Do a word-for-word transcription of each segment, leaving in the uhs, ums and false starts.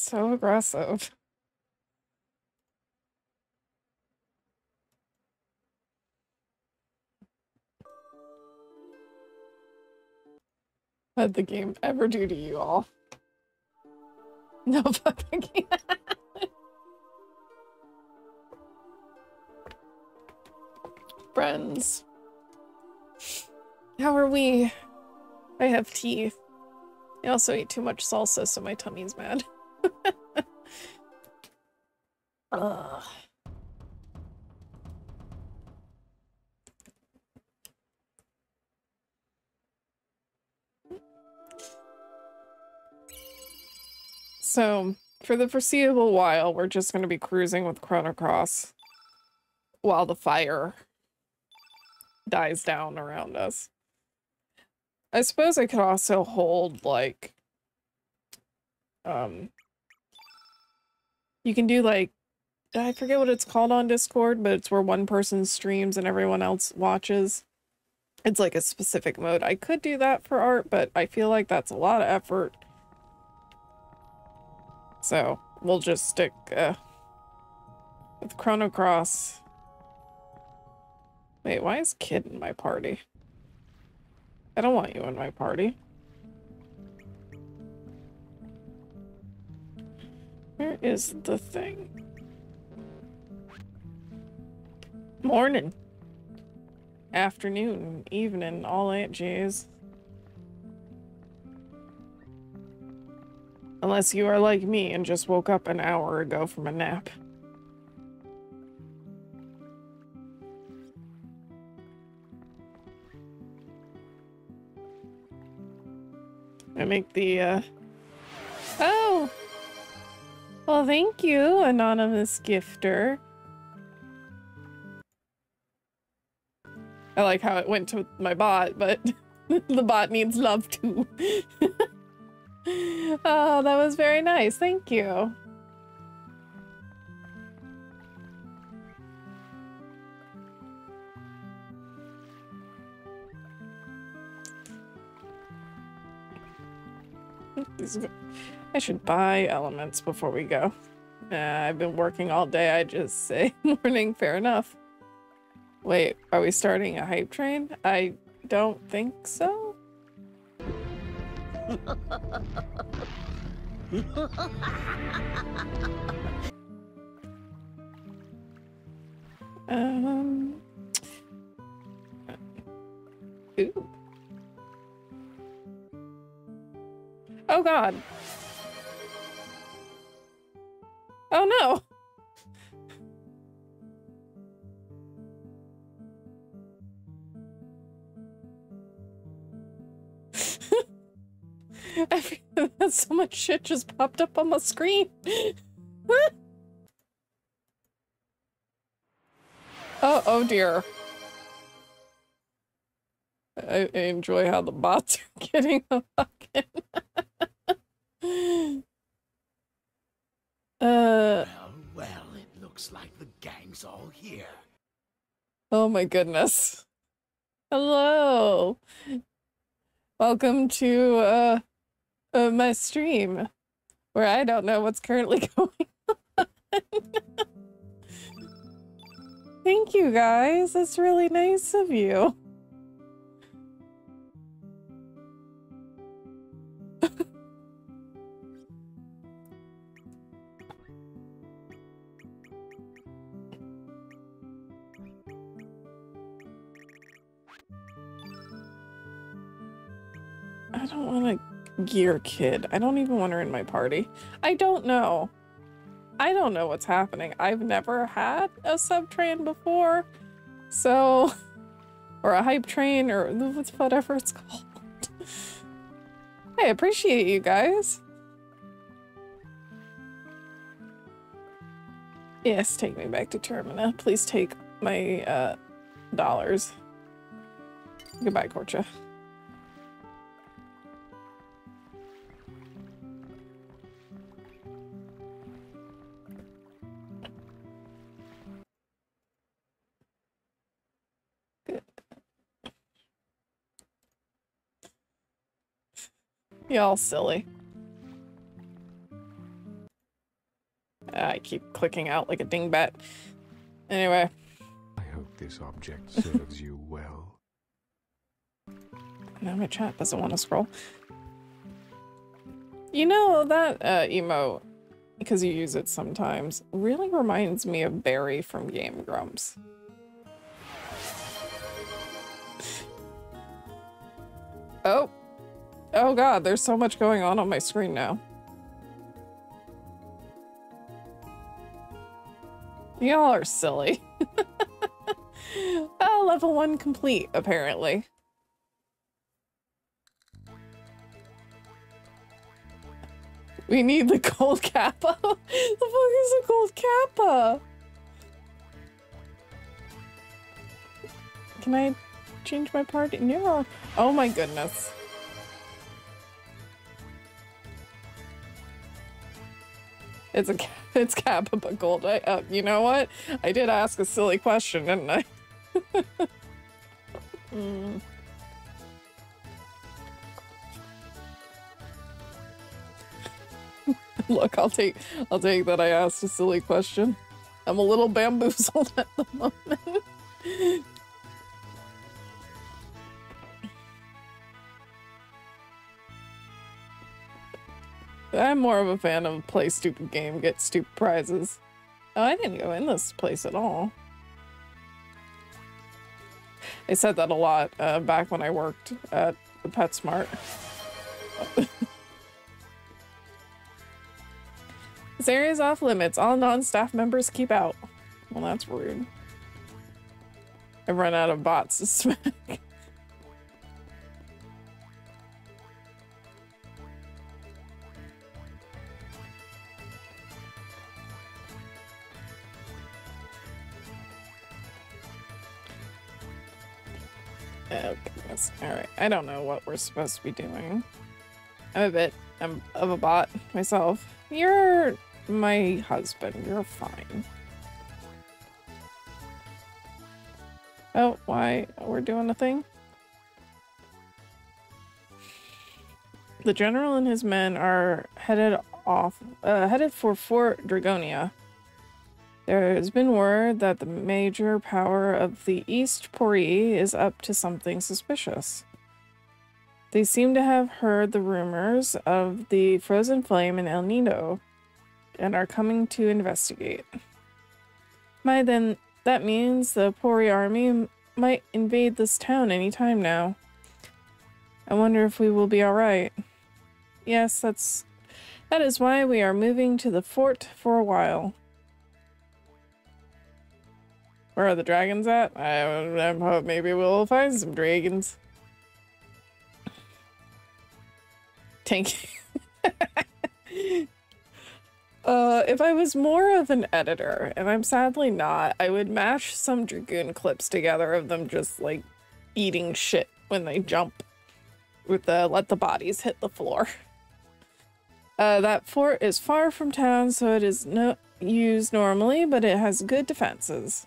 So aggressive. What did the game ever do to you all? No fucking game. Friends. How are we? I have teeth. I also ate too much salsa, so my tummy's mad. Ugh. So, for the foreseeable while, we're just going to be cruising with Chrono Cross while the fire dies down around us. I suppose I could also hold, like, um, you can do, like, I forget what it's called on Discord, but it's where one person streams and everyone else watches. It's like a specific mode. I could do that for art, but I feel like that's a lot of effort. So we'll just stick uh, with Chrono Cross. Wait, why is Kid in my party? I don't want you in my party. Where is the thing? Morning. Afternoon, evening, all that jazz. Unless you are like me and just woke up an hour ago from a nap. I make the, uh... Oh! Well, thank you, anonymous gifter. I like how it went to my bot, but the bot needs love too. Oh, that was very nice. Thank you. I should buy elements before we go. Uh, I've been working all day. I just say morning. Fair enough. Wait, are we starting a hype train? I don't think so. um. Ooh. Oh God. Oh no. I feel that so much shit just popped up on my screen. oh, oh dear. I, I enjoy how the bots are getting the fucking. uh, well, well, it looks like the gang's all here. Oh my goodness. Hello. Welcome to, uh, Uh, my stream, where I don't know what's currently going on. Thank you guys, that's really nice of you. I don't want to gear Kid. I don't even want her in my party. I don't know. I don't know what's happening. I've never had a subtrain before, so, or a hype train or whatever it's called. I appreciate you guys. Yes, take me back to Termina. Please take my uh, dollars. Goodbye, Korcha. Y'all silly. Uh, I keep clicking out like a dingbat. Anyway. I hope this object serves you well. Now my chat doesn't want to scroll. You know, that uh, emote, because you use it sometimes, really reminds me of Barry from Game Grumps. Oh. Oh god, there's so much going on on my screen now. Y'all are silly. Oh, level one complete, apparently. We need the gold kappa. The fuck is a gold kappa? Can I change my party? No. Oh my goodness. It's a it's kappa but gold. I, uh, you know what? I did ask a silly question, didn't I? mm. Look, I'll take I'll take that I asked a silly question. I'm a little bamboozled at the moment. I'm more of a fan of play stupid game, get stupid prizes. Oh, I didn't go in this place at all. I said that a lot uh, back when I worked at the PetSmart. This area is off limits. All non-staff members keep out. Well, that's rude. I've run out of bots to smack. Oh goodness. Alright, I don't know what we're supposed to be doing. I'm a bit I'm of a bot myself. You're my husband. You're fine. Oh, why? We're doing a thing? The general and his men are headed off, uh, headed for Fort Dragonia. There has been word that the major power of the East Porre is up to something suspicious. They seem to have heard the rumors of the Frozen Flame and El Nido, and are coming to investigate. My then, that means the Porre army might invade this town any time now. I wonder if we will be alright. Yes, that's, that is why we are moving to the fort for a while. Where are the dragons at? I, I hope maybe we'll find some dragons. Tank. uh, if I was more of an editor, and I'm sadly not, I would mash some dragoon clips together of them just like eating shit when they jump with the let the bodies hit the floor. Uh, that fort is far from town, so it is not used normally, but it has good defenses.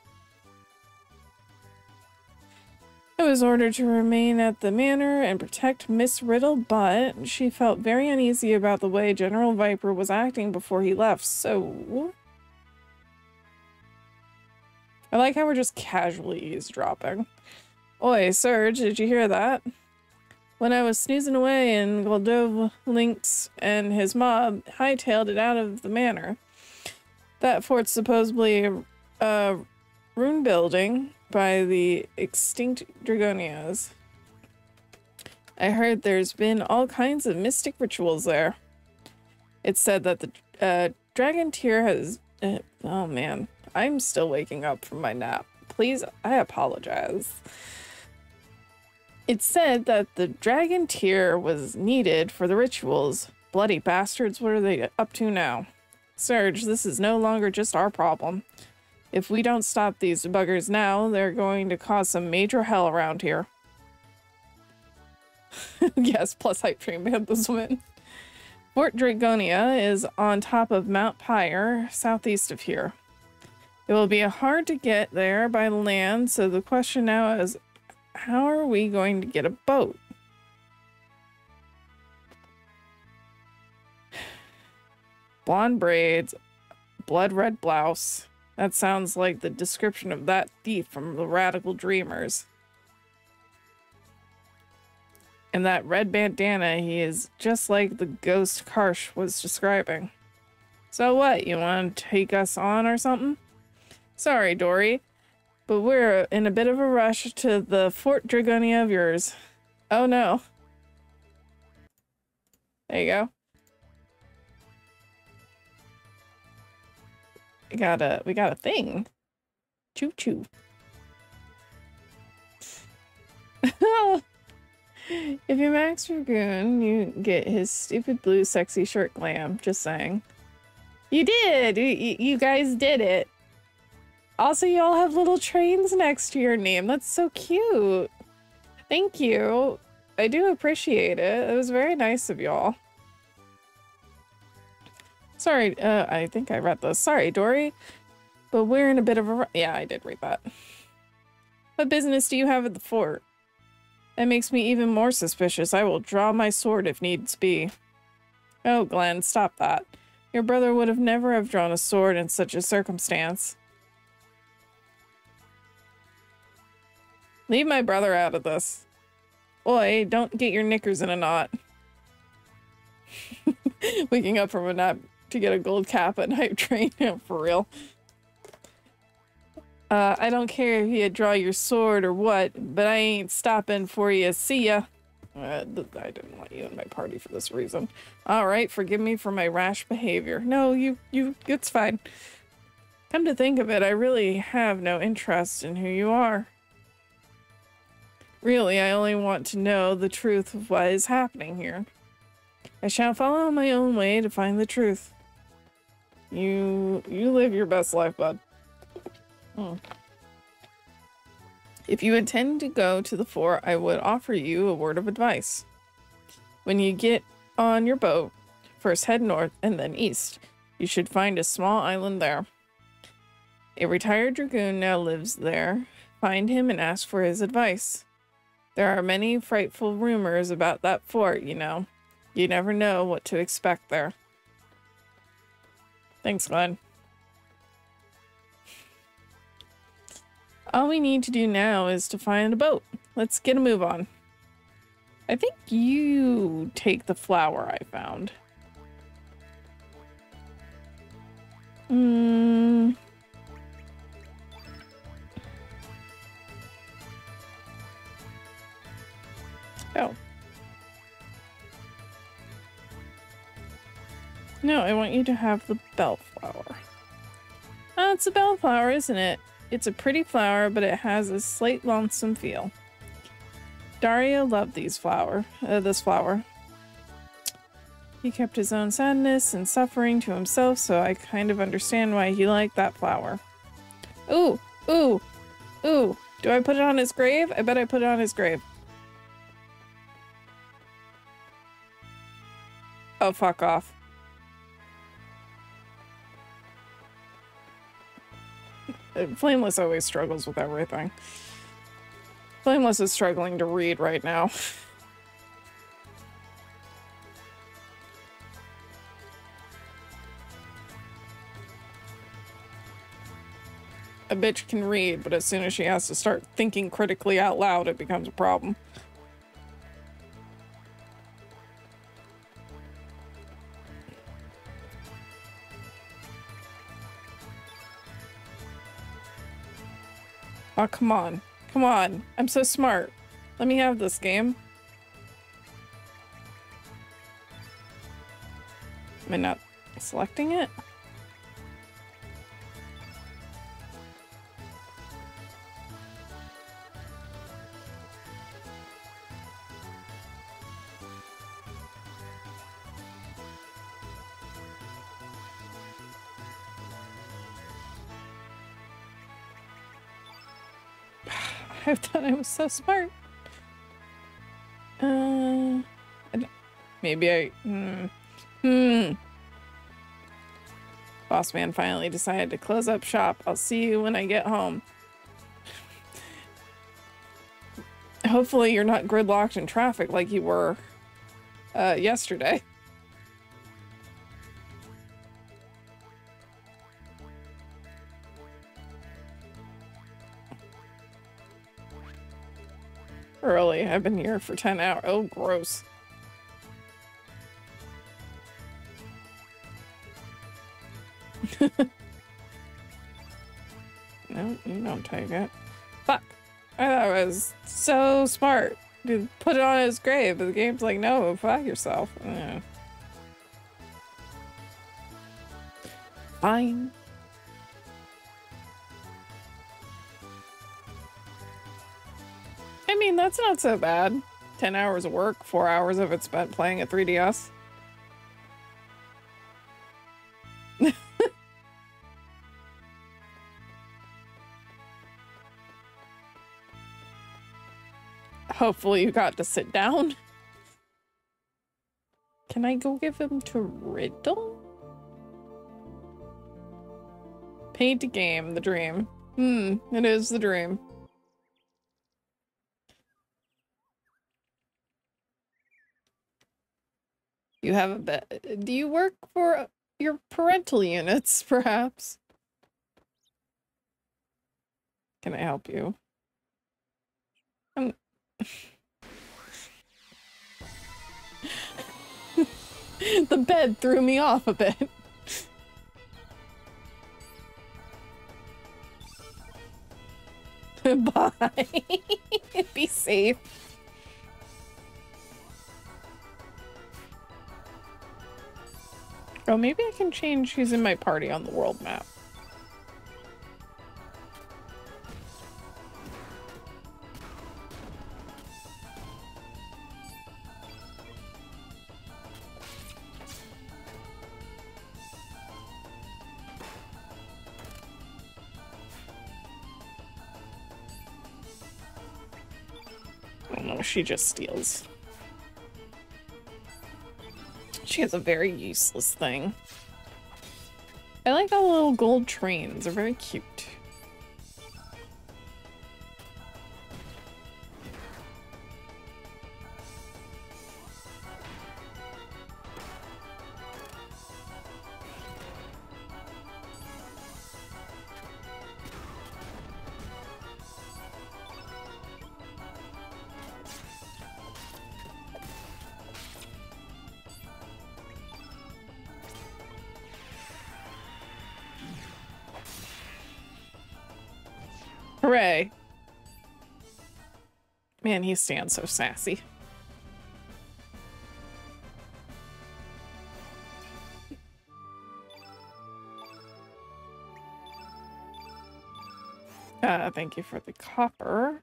I was ordered to remain at the manor and protect Miss Riddle, but she felt very uneasy about the way General Viper was acting before he left, so... I like how we're just casually eavesdropping. Oi, Serge, did you hear that? When I was snoozing away in Goldove, Lynx and his mob hightailed it out of the manor. That fort's supposedly a, a rune building by the extinct Dragonias. I heard there's been all kinds of mystic rituals there. It's said that the uh, dragon tier has... Uh, oh man, I'm still waking up from my nap. Please, I apologize. It's said that the dragon tier was needed for the rituals. Bloody bastards, what are they up to now? Serge, this is no longer just our problem. If we don't stop these buggers now, they're going to cause some major hell around here. Yes, plus hype train man, this woman. Fort Dragonia is on top of Mount Pyre, southeast of here. It will be hard to get there by land, so the question now is, how are we going to get a boat? Blonde braids... blood red blouse. That sounds like the description of that thief from the Radical Dreamers. And that red bandana, he is just like the ghost Karsh was describing. So what, you want to take us on or something? Sorry, Dory, but we're in a bit of a rush to the Fort Dragonia of yours. Oh no. There you go. We got a, we got a thing. Choo choo. If you max Dragoon, you get his stupid blue sexy shirt glam. Just saying. You did! You, you guys did it. Also, you all have little trains next to your name. That's so cute. Thank you. I do appreciate it. It was very nice of y'all. Sorry, uh, I think I read this. Sorry, Dory. But we're in a bit of a... Yeah, I did read that. What business do you have at the fort? That makes me even more suspicious. I will draw my sword if needs be. Oh, Glenn, stop that. Your brother would have never have drawn a sword in such a circumstance. Leave my brother out of this. Oi, don't get your knickers in a knot. Waking up from a nap to get a gold cap at night train. For real. Uh, I don't care if you draw your sword or what, but I ain't stopping for you. See ya. Uh, I didn't want you in my party for this reason. All right, forgive me for my rash behavior. No, you, you, it's fine. Come to think of it, I really have no interest in who you are. Really, I only want to know the truth of what is happening here. I shall follow my own way to find the truth. You, you live your best life, bud. Hmm. If you intend to go to the fort, I would offer you a word of advice. When you get on your boat, first head north and then east. You should find a small island there. A retired dragoon now lives there. Find him and ask for his advice. There are many frightful rumors about that fort, you know. You never know what to expect there. Thanks, Glenn. All we need to do now is to find a boat. Let's get a move on. I think you take the flower I found. Mm. Oh. No, I want you to have the bellflower. Oh, it's a bellflower, isn't it? It's a pretty flower, but it has a slight lonesome feel. Dario loved these flower, uh, this flower. He kept his own sadness and suffering to himself, so I kind of understand why he liked that flower. Ooh, ooh, ooh. Do I put it on his grave? I bet I put it on his grave. Oh, fuck off. Flameless always struggles with everything. Flameless is struggling to read right now. A bitch can read, but as soon as she has to start thinking critically out loud, it becomes a problem. Oh, come on. Come on. I'm so smart. Let me have this game. Am I not selecting it? I thought I was so smart. Uh, maybe I... Hmm. Hmm. Boss man finally decided to close up shop. I'll see you when I get home. Hopefully you're not gridlocked in traffic like you were uh, yesterday. early. I've been here for ten hours. Oh, gross. No, you don't take it. Fuck. I thought I was so smart to put it on his grave, but the game's like, no, fuck yourself. Yeah. Fine. I mean, that's not so bad. ten hours of work, four hours of it spent playing at three D S. Hopefully you got to sit down. Can I go give him to Riddle? Paint a game, the dream. Hmm, it is the dream. You have a bed. Do you work for your parental units, perhaps? Can I help you? I'm... The bed threw me off a bit. Bye. Be safe. Oh, maybe I can change who's in my party on the world map. Oh no, she just steals. She has a very useless thing. I like all the little gold trains. They're very cute. Hooray. Man, he stands so sassy. Uh, thank you for the copper.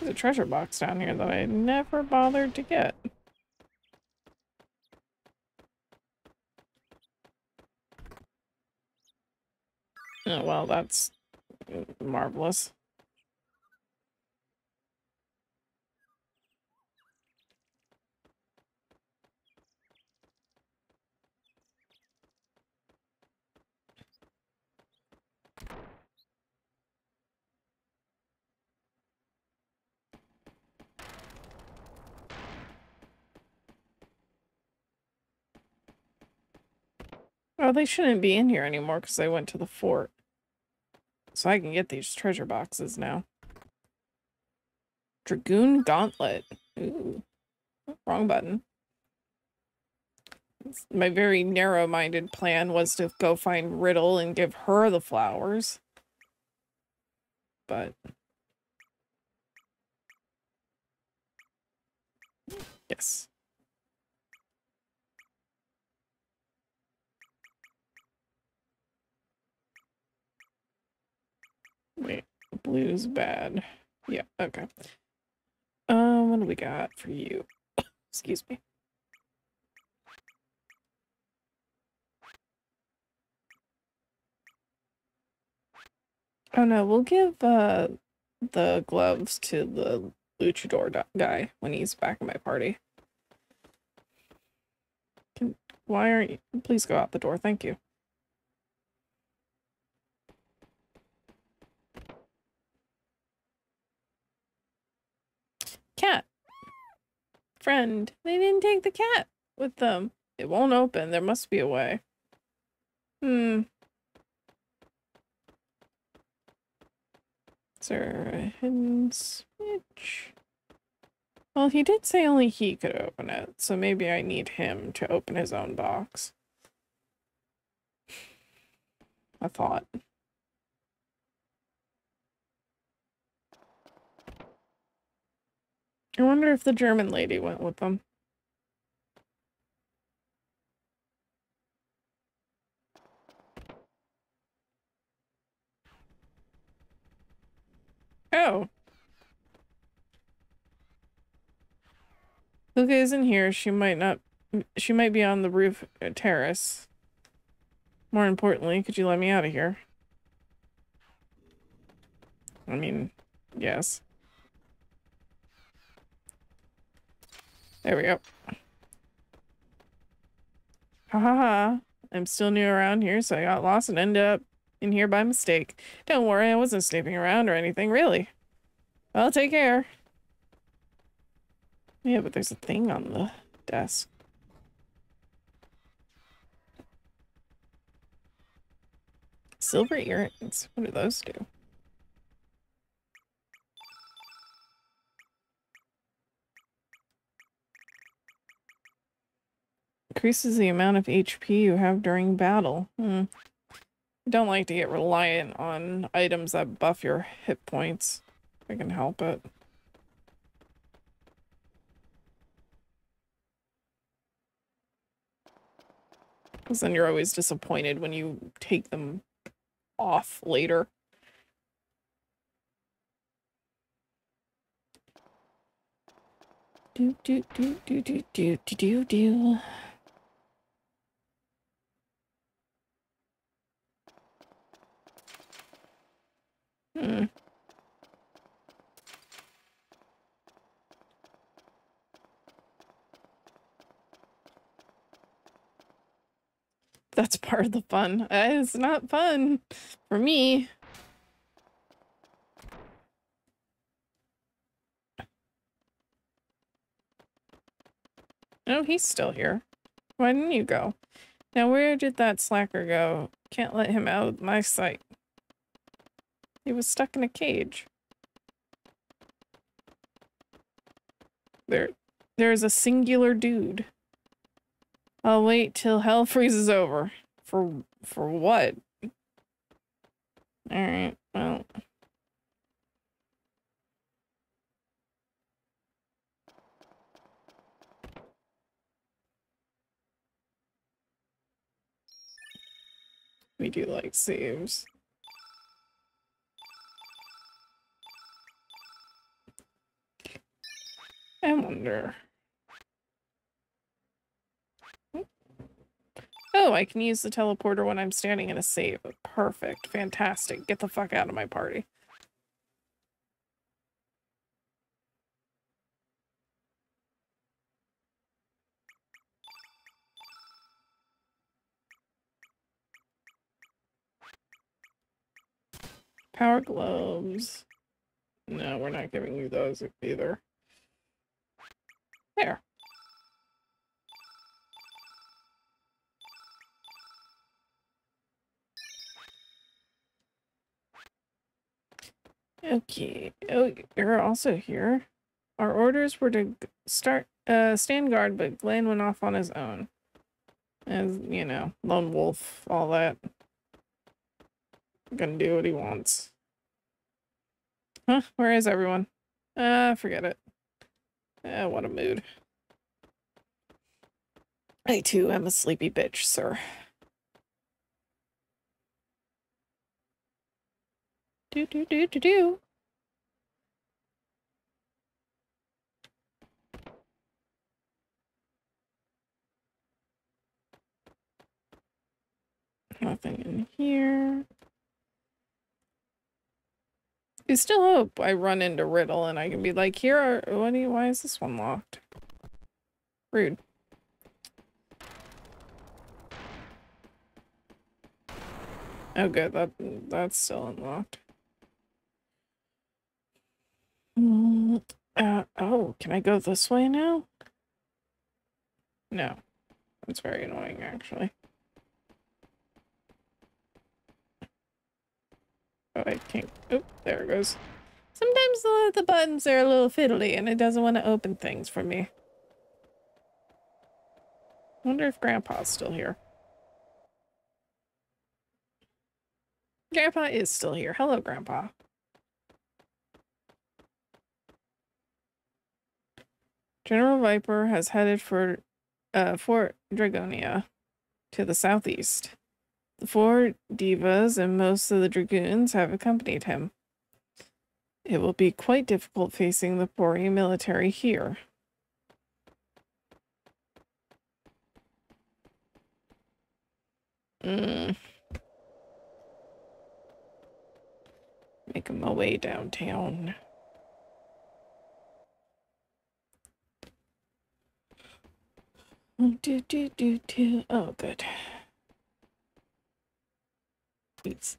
There's a treasure box down here that I never bothered to get. Oh, well, that's... marvelous. Oh, they shouldn't be in here anymore because they went to the fort. So I can get these treasure boxes now. Dragoon Gauntlet. Ooh. Wrong button. My very narrow-minded plan was to go find Riddle and give her the flowers. But... yes. Wait, blue's bad. Yeah, okay. Um, what do we got for you? Excuse me. Oh no, we'll give uh, the gloves to the luchador guy when he's back in my party. Can, why aren't you? Please go out the door, thank you. Cat. Friend. They didn't take the cat with them. It won't open. There must be a way. Hmm. Is there a hidden switch? Well, he did say only he could open it, so maybe I need him to open his own box. I thought. I wonder if the German lady went with them. Oh. Luca isn't here. She might not. She might be on the roof uh, terrace. More importantly, could you let me out of here? I mean, yes. There we go. Ha ha ha. I'm still new around here, so I got lost and ended up in here by mistake. Don't worry, I wasn't snooping around or anything, really. Well, take care. Yeah, but there's a thing on the desk. Silver earrings. What do those do? Increases the amount of H P you have during battle. Hmm. I don't like to get reliant on items that buff your hit points, if I can help it. Because then you're always disappointed when you take them off later. Do do do do do do do do do. Hmm. That's part of the fun. It's not fun for me. No, he's still here. Why didn't you go? Now, where did that slacker go? Can't let him out of my sight. He was stuck in a cage. There, there's a singular dude. I'll wait till hell freezes over. For for what? Alright, well. We do like saves. I wonder. Oh, I can use the teleporter when I'm standing in a save. Perfect. Fantastic. Get the fuck out of my party. Power globes. No, we're not giving you those either. There. Okay. Oh, you're also here. Our orders were to start uh, stand guard, but Glenn went off on his own. As, you know, lone wolf, all that. Gonna do what he wants. Huh? Where is everyone? Uh, forget it. Uh, what a mood. I too am a sleepy bitch, sir. Do do do do do. Nothing in here. I still hope I run into Riddle and I can be like, here are, what do you, why is this one locked? Rude. Oh good, that that's still unlocked. Mm, uh, oh, can I go this way now? No. That's very annoying actually. Oh, I can't. Oh, there it goes. Sometimes the, the buttons are a little fiddly and it doesn't want to open things for me. I wonder if Grandpa's still here. Grandpa is still here. Hello, Grandpa. General Viper has headed for uh, Fort Dragonia to the southeast. The four divas and most of the dragoons have accompanied him. It will be quite difficult facing the Porre military here. Mm. Making my way downtown. Do, do, do, do. Oh, good. Oops.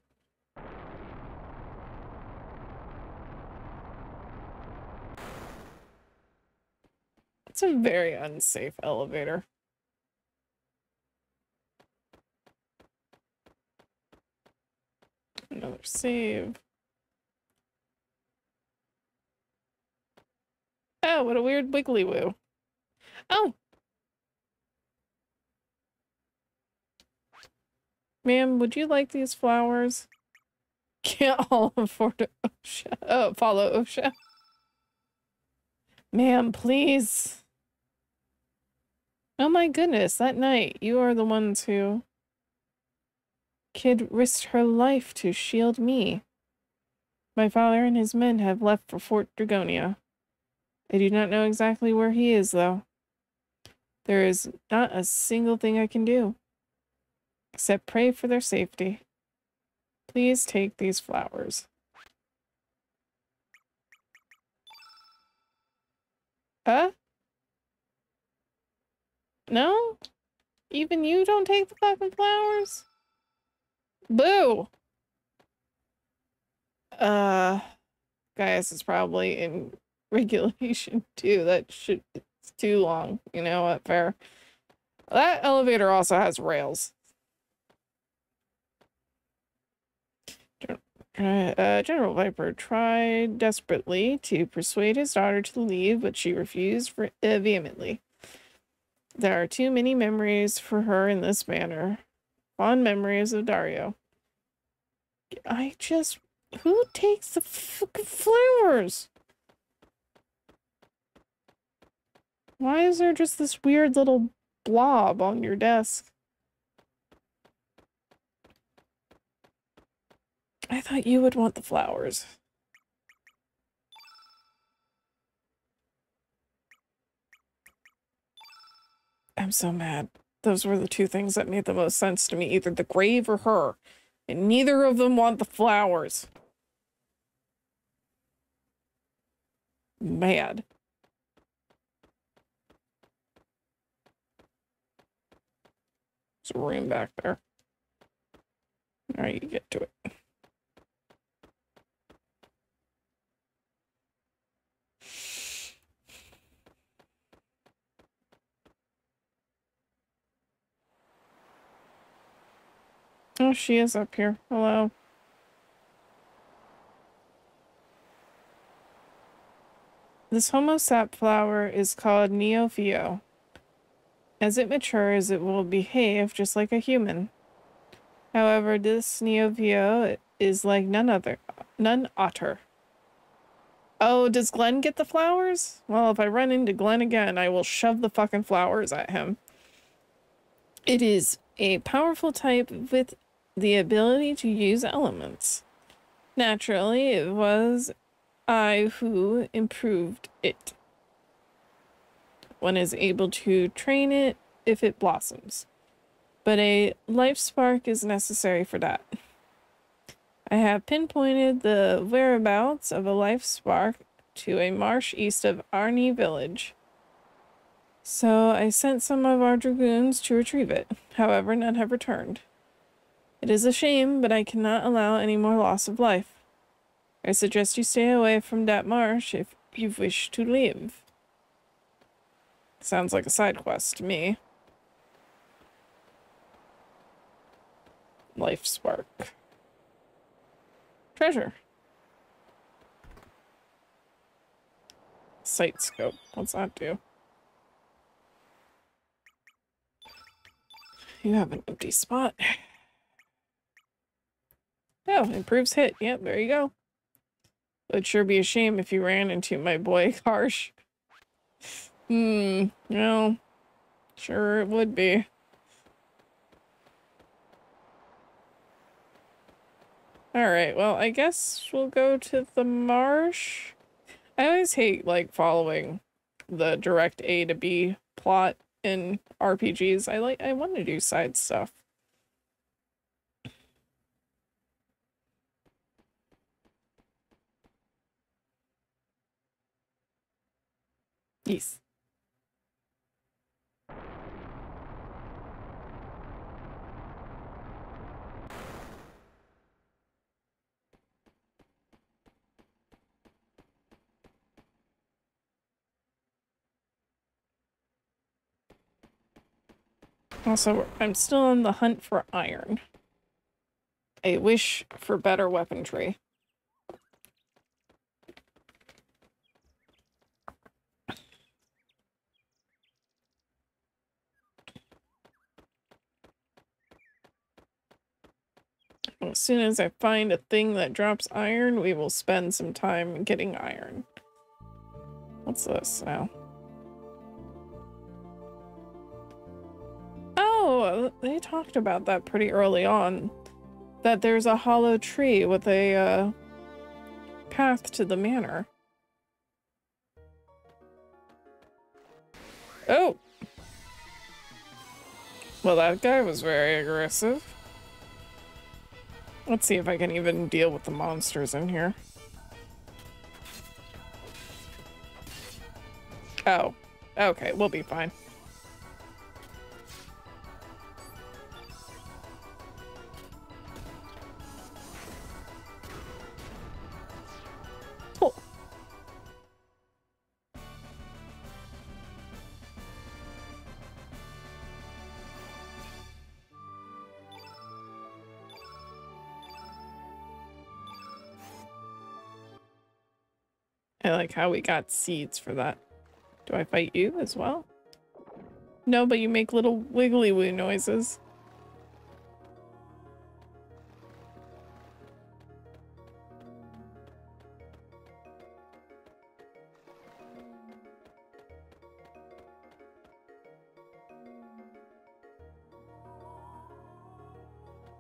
It's a very unsafe elevator. Another save. Oh, what a weird wiggly woo. Oh! Ma'am, would you like these flowers? Can't all afford to Osha. Oh, follow Osha. Ma'am, please. Oh my goodness, that night, you are the ones who... Kid risked her life to shield me. My father and his men have left for Fort Dragonia. I do not know exactly where he is, though. There is not a single thing I can do, except pray for their safety. Please take these flowers. Huh? No? Even you don't take the fucking flowers? Boo! Uh, guys, it's probably in regulation too. That shit, it's too long. You know what? Fair. That elevator also has rails. Uh, General Viper tried desperately to persuade his daughter to leave, but she refused for, uh, vehemently. There are too many memories for her in this manner. Fond memories of Dario. I just... Who takes the fucking flowers? Why is there just this weird little blob on your desk? I thought you would want the flowers. I'm so mad. Those were the two things that made the most sense to me, either the grave or her. And neither of them want the flowers. Mad. There's a room back there. All right, you get to it. Oh, she is up here. Hello. This homo sap flower is called Neo Fio. As it matures, it will behave just like a human. However, this Neo Fio is like none other, none otter. Oh, does Glenn get the flowers? Well, if I run into Glenn again, I will shove the fucking flowers at him. It is a powerful type with the ability to use elements. Naturally, it was I who improved it. One is able to train it if it blossoms, but a life spark is necessary for that. I have pinpointed the whereabouts of a life spark to a marsh east of Arni village. So I sent some of our dragoons to retrieve it. However, none have returned. It is a shame, but I cannot allow any more loss of life. I suggest you stay away from that marsh if you wish to live. Sounds like a side quest to me. Life spark. treasure. Sight scope. What's that do? You have an empty spot. Oh, improves hit. Yep, there you go. It'd sure be a shame if you ran into my boy Karsh. Hmm, no. Sure it would be. Alright, well, I guess we'll go to the marsh. I always hate, like, following the direct A to B plot in R P Gs. I like I want to do side stuff. Yes. Also, I'm still on the hunt for iron. I wish for better weaponry. As soon as I find a thing that drops iron, we will spend some time getting iron. What's this now? Oh, they talked about that pretty early on. That there's a hollow tree with a uh, path to the manor. Oh! Well, that guy was very aggressive. Let's see if I can even deal with the monsters in here. Oh, okay, we'll be fine. Cool. I like how we got seeds for that. Do I fight you as well? No, but you make little wiggly woo noises.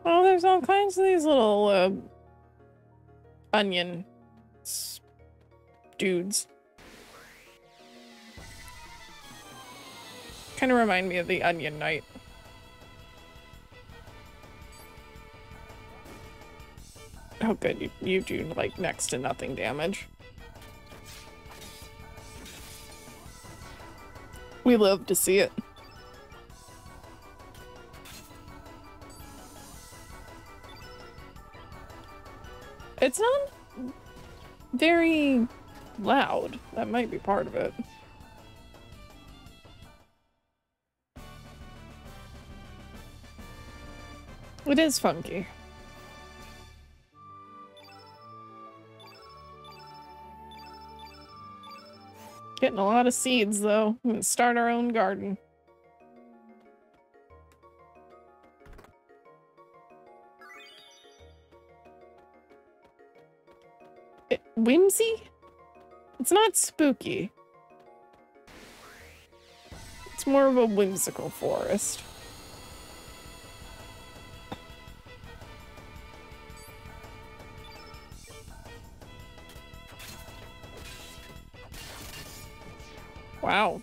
Oh, there's all kinds of these little uh, onion dudes. Kind of remind me of the Onion Knight. Oh good, you, you do like next to nothing damage. We love to see it. It's not very loud. That might be part of it. It is funky. Getting a lot of seeds though. We can start our own garden. It, whimsy? It's not spooky. It's more of a whimsical forest. Wow.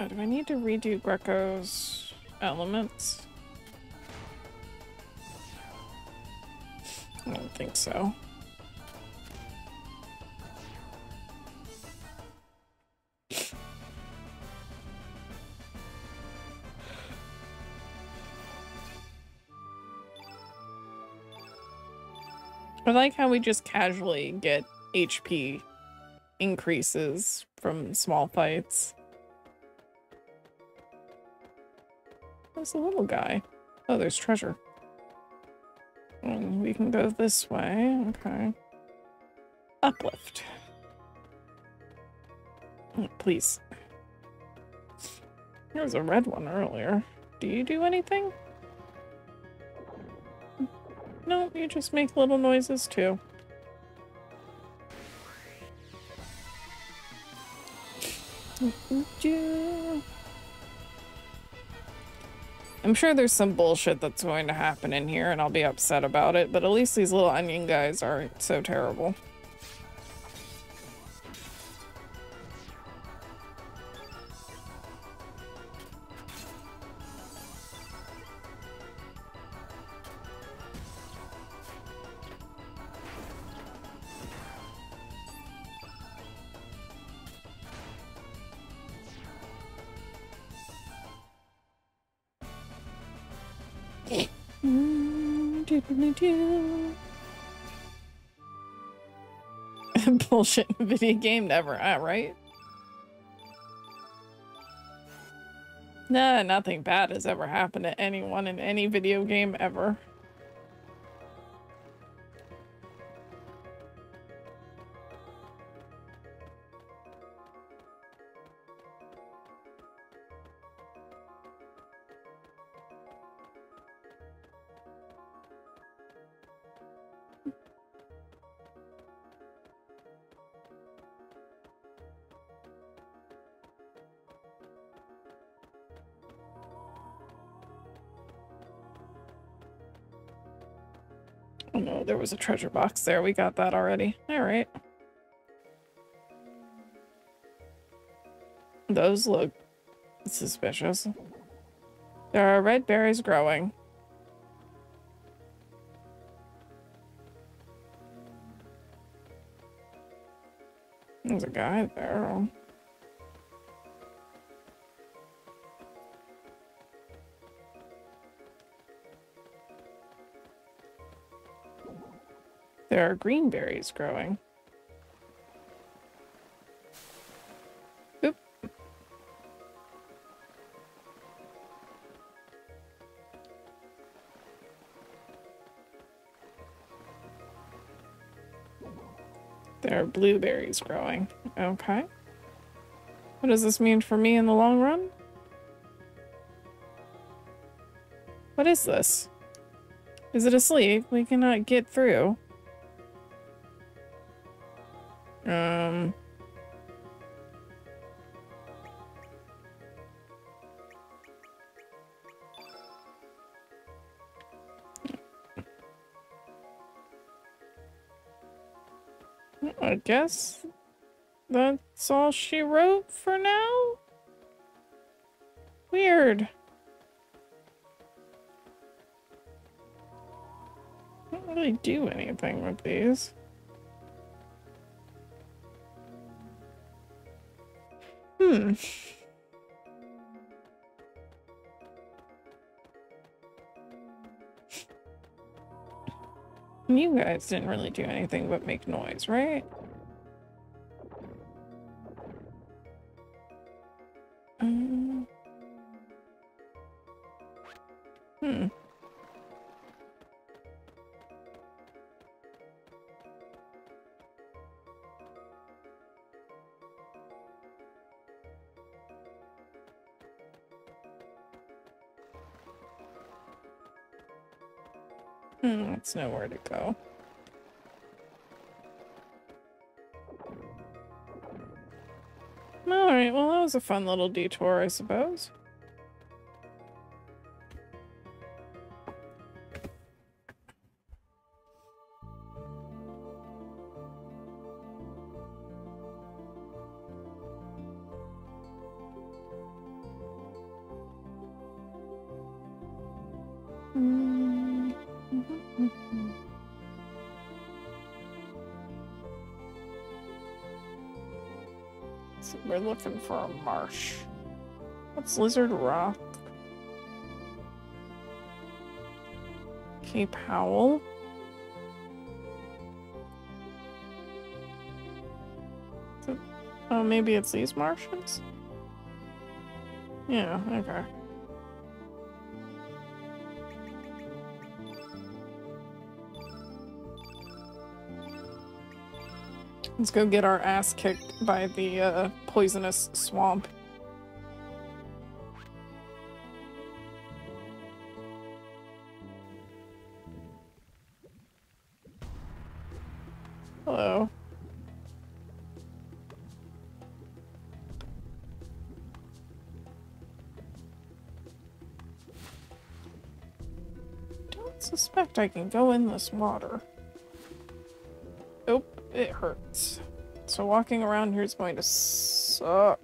Oh, do I need to redo Greco's elements? I don't think so. I like how we just casually get H P increases from small fights. Where's the little guy? Oh, there's treasure. And we can go this way. Okay. Uplift. Oh, please. There was a red one earlier. Do you do anything? No, you just make little noises too. I'm sure there's some bullshit that's going to happen in here and I'll be upset about it, but at least these little onion guys aren't so terrible. Bullshit video game never, ah, right? Nah, nothing bad has ever happened to anyone in any video game ever. There was a treasure box there. We got that already. All right. Those look suspicious. There are red berries growing. There's a guy there. There are green berries growing. Oop. There are blueberries growing. Okay. What does this mean for me in the long run? What is this? Is it asleep? We cannot get through. Um, I guess that's all she wrote for now? Weird. I don't really do anything with these. Hmm. You guys didn't really do anything but make noise, right? Um. Hmm. It's nowhere to go. Alright, well that was a fun little detour, I suppose. Looking for a marsh. What's Lizard Rock? Cape Howl. Oh, maybe it's these Martians? Yeah, okay. Let's go get our ass kicked by the uh, poisonous swamp. Hello. Don't suspect I can go in this water. Nope. It hurts. So walking around here is going to suck.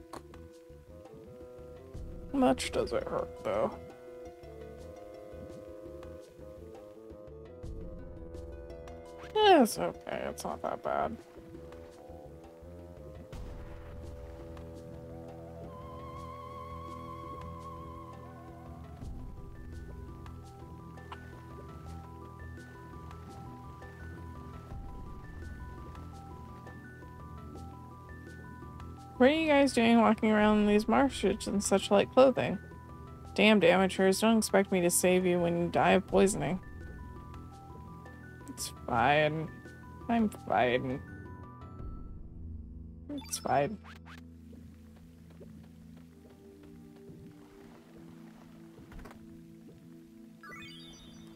How much does it hurt, though? Eh, it's okay. It's not that bad. What are you guys doing walking around in these marshes in such light clothing? Damned amateurs, don't expect me to save you when you die of poisoning. It's fine. I'm fine. It's fine.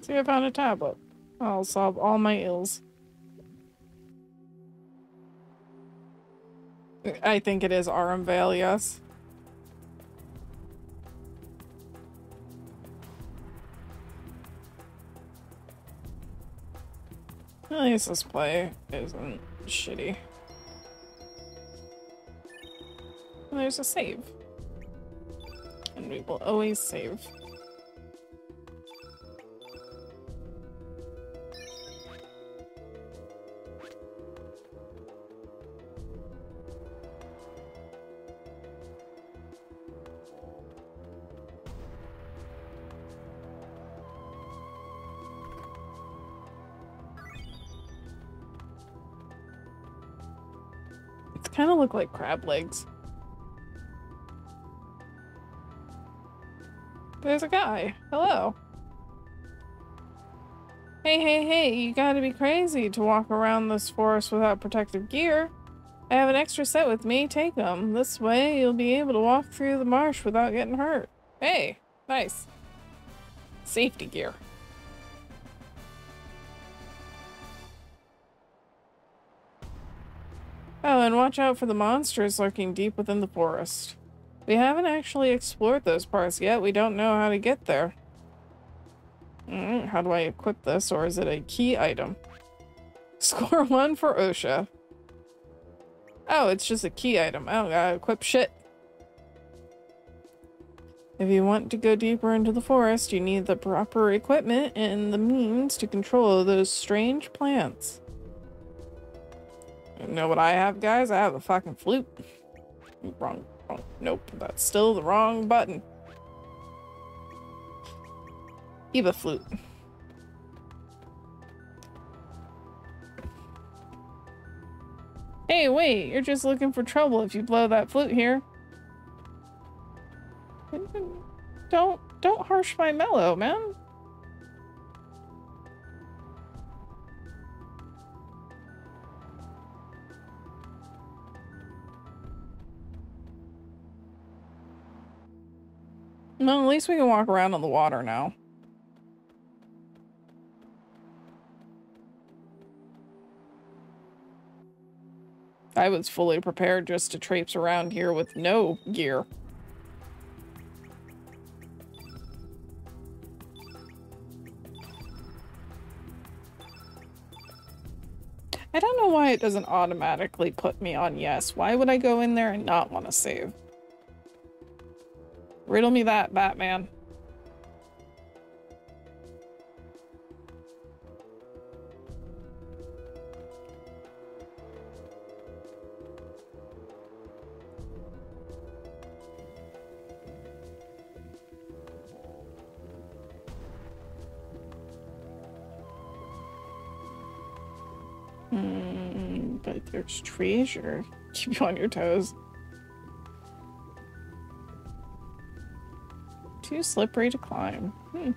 See, I found a tablet. I'll solve all my ills. I think it is Aramvale, yes. At least this play isn't shitty. And there's a save. And we will always save. Kind of look like crab legs. There's a guy. Hello. Hey, hey, hey, you gotta be crazy to walk around this forest without protective gear. I have an extra set with me. Take them. This way you'll be able to walk through the marsh without getting hurt. Hey, nice. Safety gear. Oh, and watch out for the monsters lurking deep within the forest. We haven't actually explored those parts yet. We don't know how to get there. Mm, how do I equip this, or is it a key item? Score one for Osha. Oh, it's just a key item. I don't gotta equip shit. If you want to go deeper into the forest, you need the proper equipment and the means to control those strange plants. You know what I have, guys? I have a fucking flute. Wrong, wrong. Nope, that's still the wrong button. Eva flute. Hey, wait, you're just looking for trouble if you blow that flute here. Don't, don't harsh my mellow, man. Well, at least we can walk around on the water now. I was fully prepared just to traipse around here with no gear. I don't know why it doesn't automatically put me on yes. Why would I go in there and not want to save? Riddle me that, Batman. Hmm, but there's treasure. keep you on your toes. Too slippery to climb. Hmm.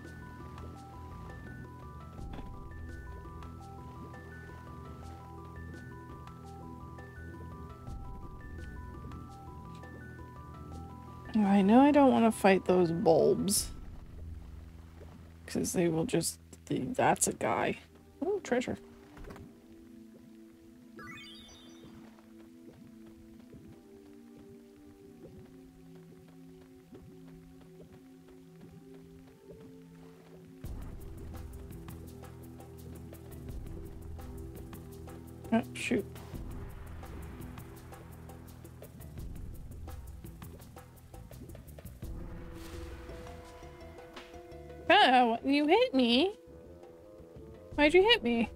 I know I don't want to fight those bulbs, because they will just think that's a guy. Oh, treasure. Oh, shoot. Oh, you hit me. Why'd you hit me?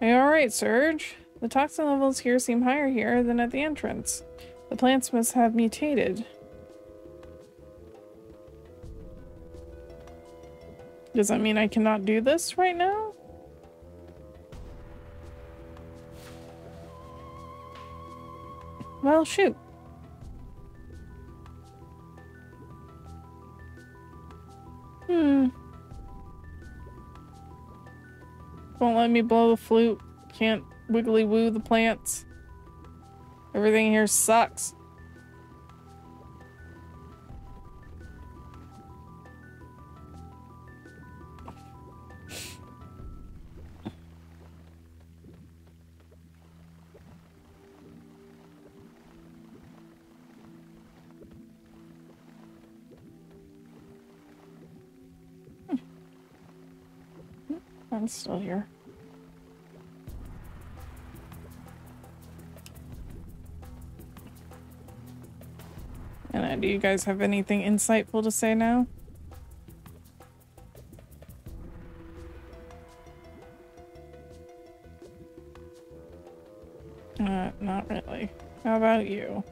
Are you alright, Serge? The toxin levels here seem higher here than at the entrance. The plants must have mutated. Does that mean I cannot do this right now? Well, shoot. Hmm. Won't let me blow the flute. Can't wiggly woo the plants. Everything here sucks. I'm still here. And uh, do you guys have anything insightful to say now? Uh, not really. How about you?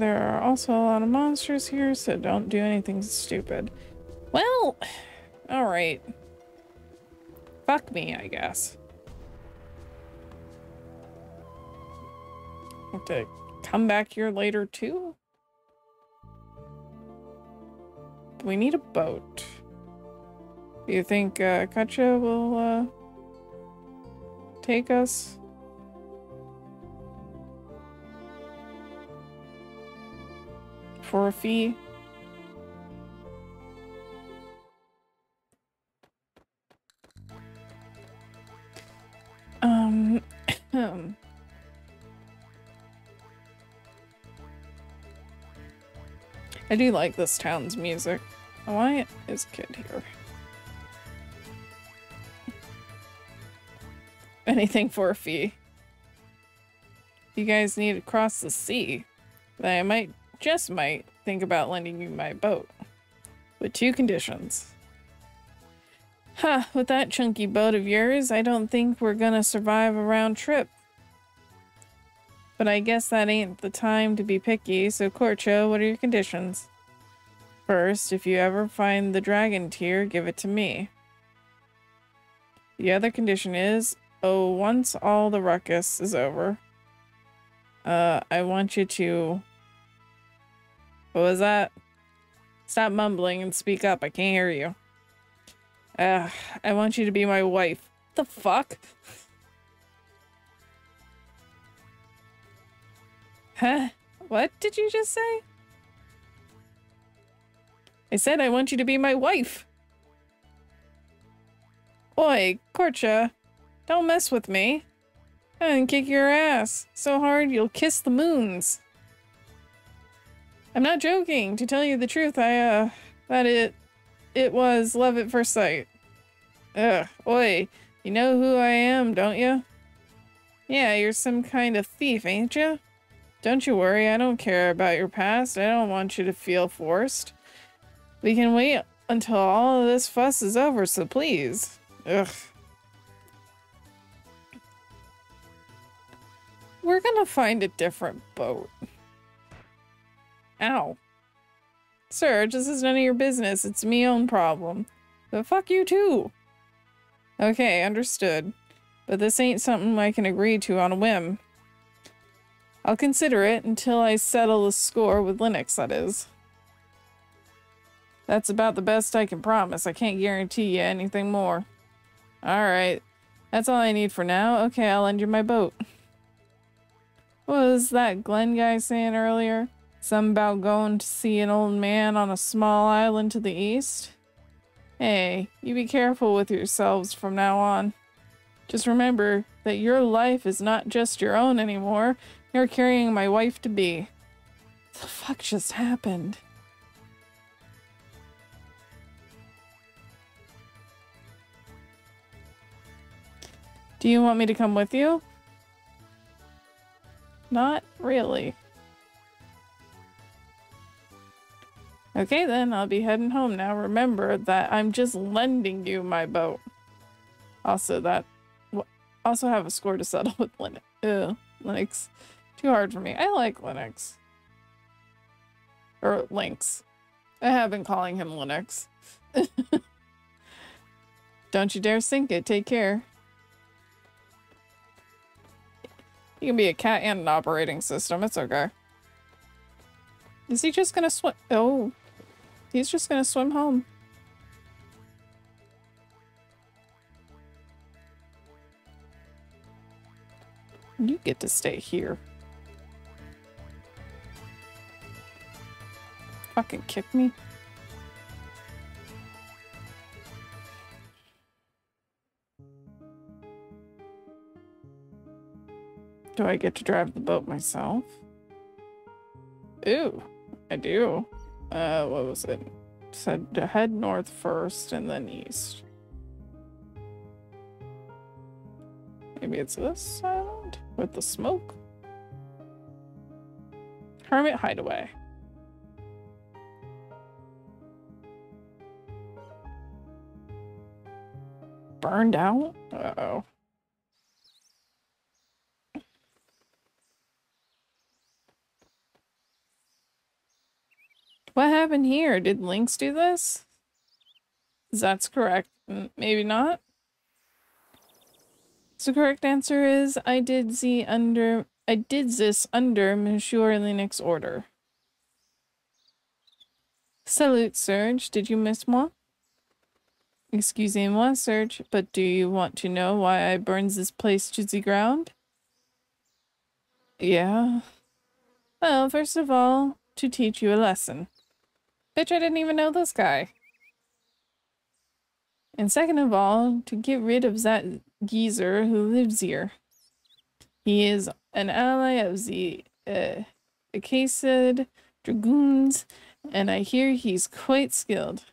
There are also a lot of monsters here, so don't do anything stupid. Well, alright. Fuck me, I guess. Have to come back here later, too? We need a boat. Do you think uh, Korcha will uh, take us? For a fee. Um. I do like this town's music. Why is Kid here? Anything for a fee. You guys need to cross the sea. Then I might. Just might think about lending you my boat. With two conditions. Huh, with that chunky boat of yours, I don't think we're gonna survive a round trip. But I guess that ain't the time to be picky, so Korcha, what are your conditions? First, if you ever find the dragon tier, give it to me. The other condition is, oh, once all the ruckus is over, uh, I want you to... What was that? Stop mumbling and speak up. I can't hear you. Uh, I want you to be my wife. What the fuck? Huh? What did you just say? I said I want you to be my wife. Oi, Korcha. Don't mess with me. And kick your ass so hard you'll kiss the moons. I'm not joking. To tell you the truth, I, uh, that it, it was love at first sight. Ugh, oi, you know who I am, don't you? Yeah, you're some kind of thief, ain't you? Don't you worry, I don't care about your past. I don't want you to feel forced. We can wait until all of this fuss is over, so please. Ugh. We're gonna find a different boat. Ow. Serge, this is none of your business. It's me own problem. But fuck you too. Okay, understood. But this ain't something I can agree to on a whim. I'll consider it until I settle the score with Linux, that is. That's about the best I can promise. I can't guarantee you anything more. Alright. That's all I need for now. Okay, I'll lend you my boat. What was that Glenn guy saying earlier? Something about going to see an old man on a small island to the east? Hey, you be careful with yourselves from now on. Just remember that your life is not just your own anymore. You're carrying my wife-to-be. What the fuck just happened? Do you want me to come with you? Not really. Okay then, I'll be heading home now. Remember that I'm just lending you my boat. Also that... Also have a score to settle with Linux. Ugh, Linux. Too hard for me. I like Linux. Or Lynx. I have been calling him Linux. Don't you dare sink it. Take care. You can be a cat and an operating system. It's okay. Is he just gonna swim? Oh. He's just gonna swim home. You get to stay here. Fucking kick me. Do I get to drive the boat myself? Ooh, I do. Uh, what was it? It said to head north first and then east. Maybe it's this island with the smoke. Hermit Hideaway. Burned out? Uh-oh. What happened here? Did Lynx do this? That's correct. Maybe not. So the correct answer is I did the under I did this under Monsieur Lynx's order. Salute, Serge. Did you miss moi? Excusez-moi, Serge, but do you want to know why I burns this place to the ground? Yeah. Well, first of all, to teach you a lesson. Bitch, I didn't even know this guy. And second of all, to get rid of that geezer who lives here. He is an ally of the uh, Acacia Dragoons, and I hear he's quite skilled.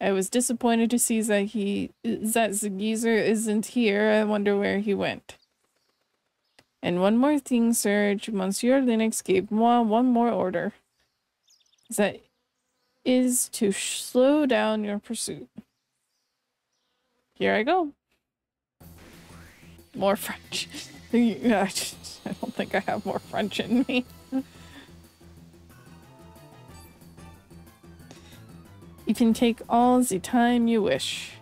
I was disappointed to see that he that the geezer isn't here. I wonder where he went. And one more thing, Serge. Monsieur Lynx gave moi one more order. That is to slow down your pursuit. Here I go. More French. I, just, I don't think I have more French in me. You can take all the time you wish.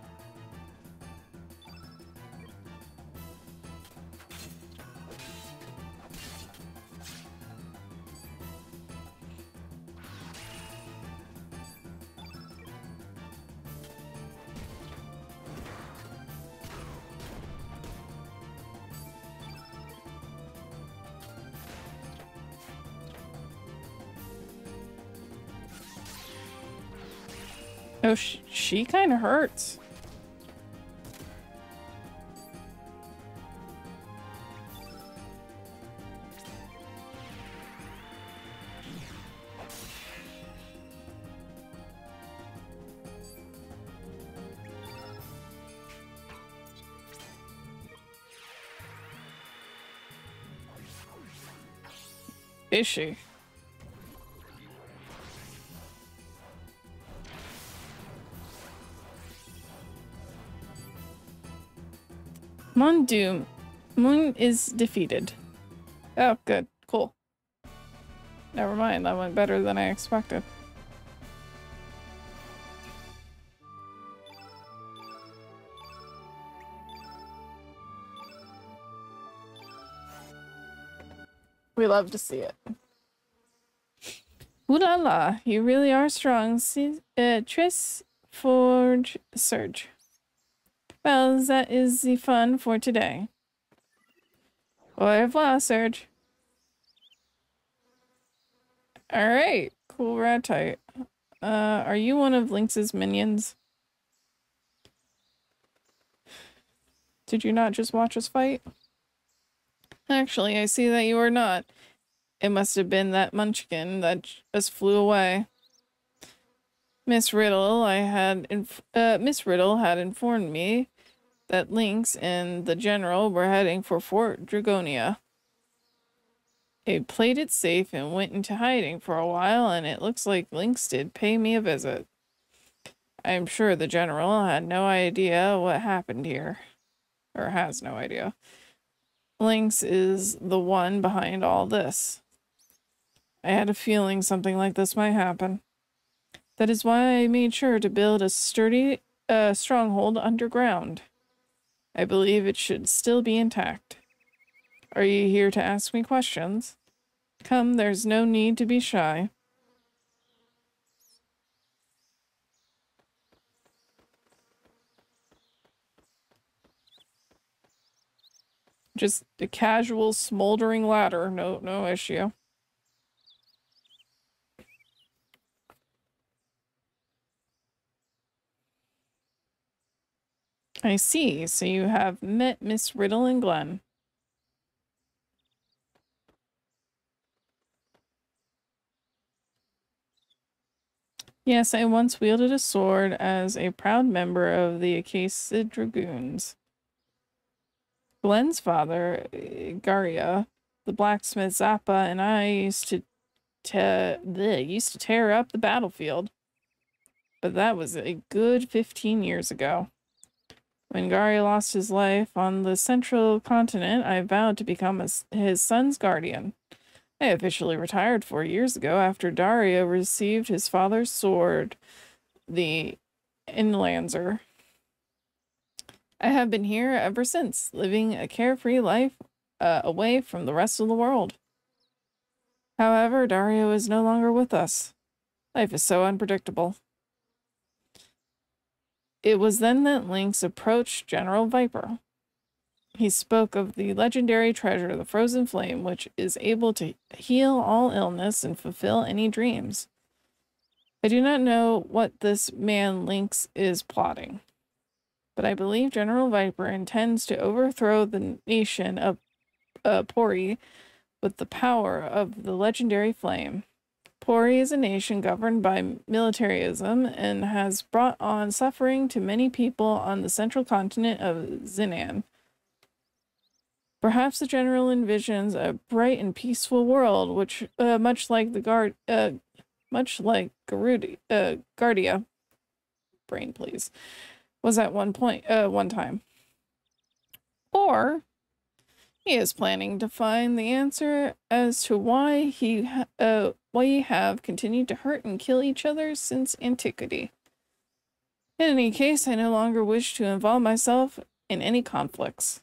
Oh, she, she kind of hurts. Is she? Mon Doom. Moon is defeated. Oh, good. Cool. Never mind. That went better than I expected. We love to see it. Ooh la la, you really are strong. See, uh, Tris, Forge, Surge. Well, that is the fun for today. Au revoir, Serge. Alright, cool ratite. Uh, are you one of Lynx's minions? Did you not just watch us fight? Actually, I see that you are not. It must have been that munchkin that just flew away. Miss Riddle, I had inf uh, Miss Riddle had informed me that Lynx and the General were heading for Fort Dragonia. They played it safe and went into hiding for a while, and it looks like Lynx did pay me a visit. I am sure the General had no idea what happened here. Or has no idea. Lynx is the one behind all this. I had a feeling something like this might happen. That is why I made sure to build a sturdy uh, stronghold underground. I believe it should still be intact. Are you here to ask me questions? Come, there's no need to be shy. Just a casual smoldering ladder, no, no issue. I see, so you have met Miss Riddle and Glenn. Yes, I once wielded a sword as a proud member of the Acacia Dragoons. Glenn's father, Garia, the blacksmith Zappa, and I used to, te bleh, used to tear up the battlefield. But that was a good fifteen years ago. When Garia lost his life on the central continent, I vowed to become a, his son's guardian. I officially retired four years ago after Dario received his father's sword, the Inlandser. I have been here ever since, living a carefree life uh, away from the rest of the world. However, Dario is no longer with us. Life is so unpredictable. It was then that Lynx approached General Viper. He spoke of the legendary treasure, the Frozen Flame, which is able to heal all illness and fulfill any dreams. I do not know what this man Lynx is plotting. But I believe General Viper intends to overthrow the nation of uh, Porre with the power of the legendary flame. Porre is a nation governed by militarism and has brought on suffering to many people on the central continent of Xinan. Perhaps the General envisions a bright and peaceful world, which, uh, much like the guard, uh, much like Garudi, uh, Guardia, brain please. was at one point, uh, one time. Or he is planning to find the answer as to why he, uh, we have continued to hurt and kill each other since antiquity. In any case, I no longer wish to involve myself in any conflicts.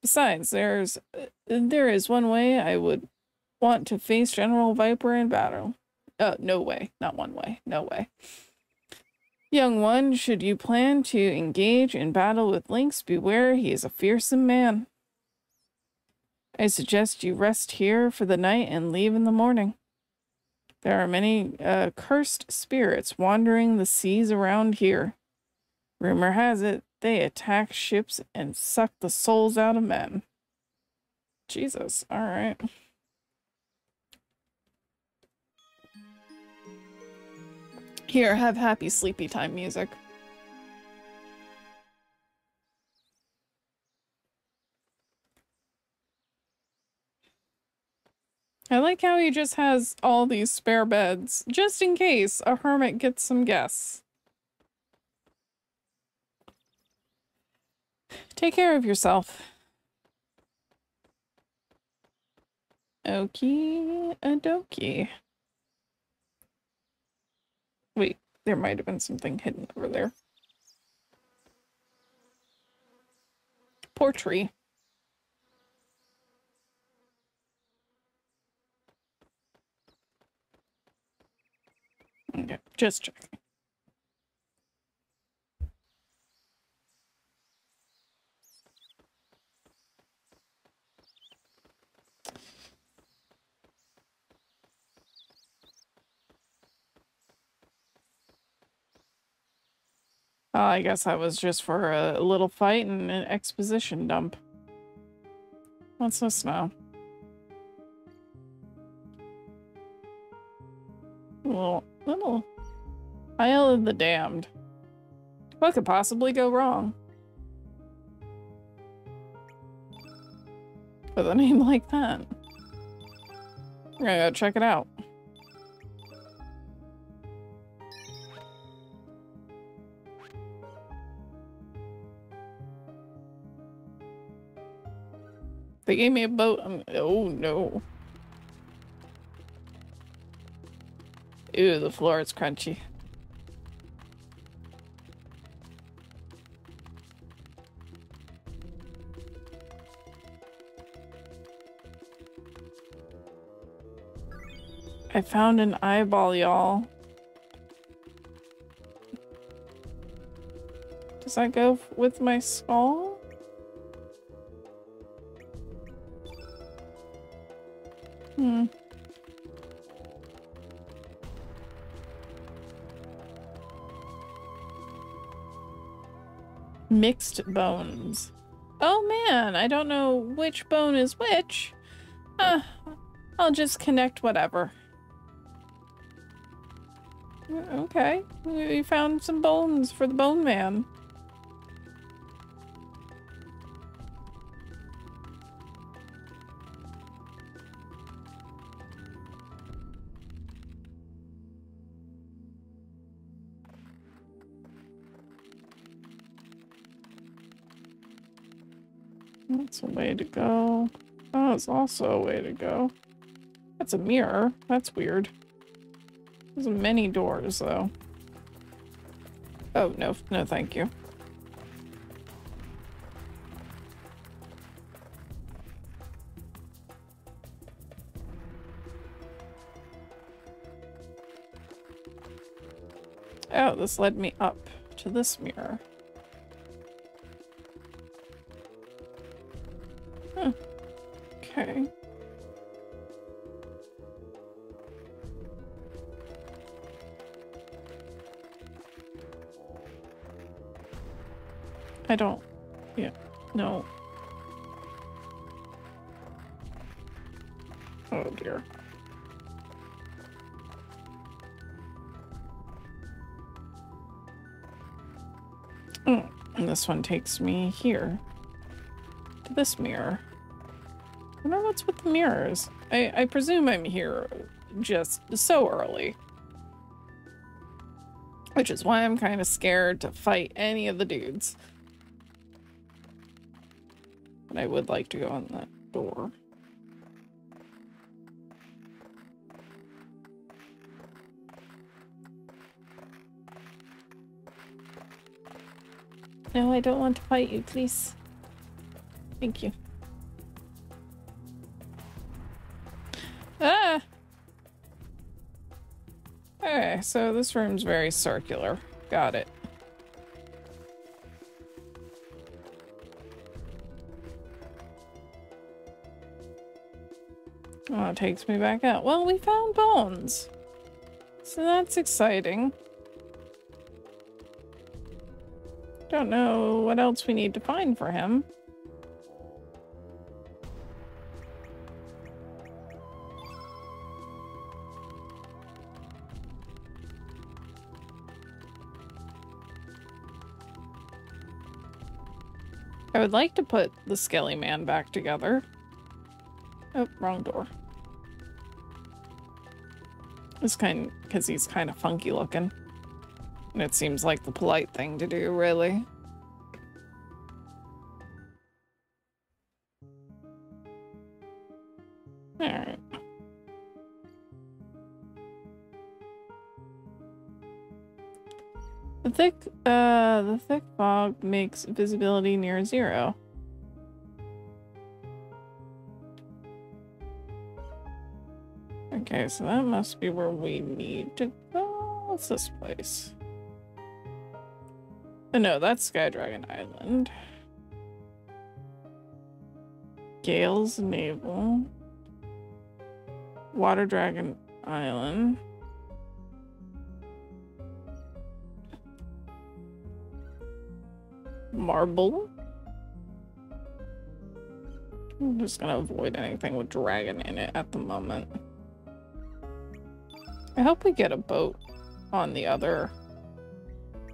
Besides, there's, uh, there is one way I would want to face General Viper in battle. Uh, no way, not one way, no way. Young one, should you plan to engage in battle with Lynx, beware, he is a fearsome man. I suggest you rest here for the night and leave in the morning. There are many uh, cursed spirits wandering the seas around here. Rumor has it, they attack ships and suck the souls out of men. Jesus, all right. Here, have happy sleepy time music. I like how he just has all these spare beds, just in case a hermit gets some guests. Take care of yourself. Okie dokie. Wait, there might have been something hidden over there. Poor tree. Okay, just checking. Uh, I guess that was just for a little fight and an exposition dump. What's this now? Little, little Isle of the Damned. What could possibly go wrong? With a name like that. We're gonna go check it out. They gave me a boat. I'm, oh no. Ew, the floor is crunchy. I found an eyeball, y'all. Does that go with my skull? Hmm. Mixed bones. Oh man, I don't know which bone is which. Uh, I'll just connect whatever. Okay, we found some bones for the bone man. That's a way to go. Oh, it's also a way to go. That's a mirror. That's weird. There's many doors, though. Oh, no. No, thank you. Oh, this led me up to this mirror. Okay. I don't... Yeah. No. Oh dear. Oh, and this one takes me here. To this mirror. I wonder what's with the mirrors. I, I presume I'm here just so early. Which is why I'm kind of scared to fight any of the dudes. But I would like to go on that door. No, I don't want to fight you, please. Thank you. Ah! Okay, so this room's very circular. Got it. Oh, it takes me back out. Well, we found bones. So that's exciting. Don't know what else we need to find for him. I would like to put the Skelly Man back together. Oh, wrong door. It's kind because he's kind of funky looking. And it seems like the polite thing to do, really. Alright. The thick, uh, the thick fog makes visibility near zero. Okay, so that must be where we need to go. What's this place? Oh, no, that's Sky Dragon Island. Gale's Naval. Water Dragon Island. Marblee. I'm just gonna avoid anything with dragon in it at the moment. I hope we get a boat on the other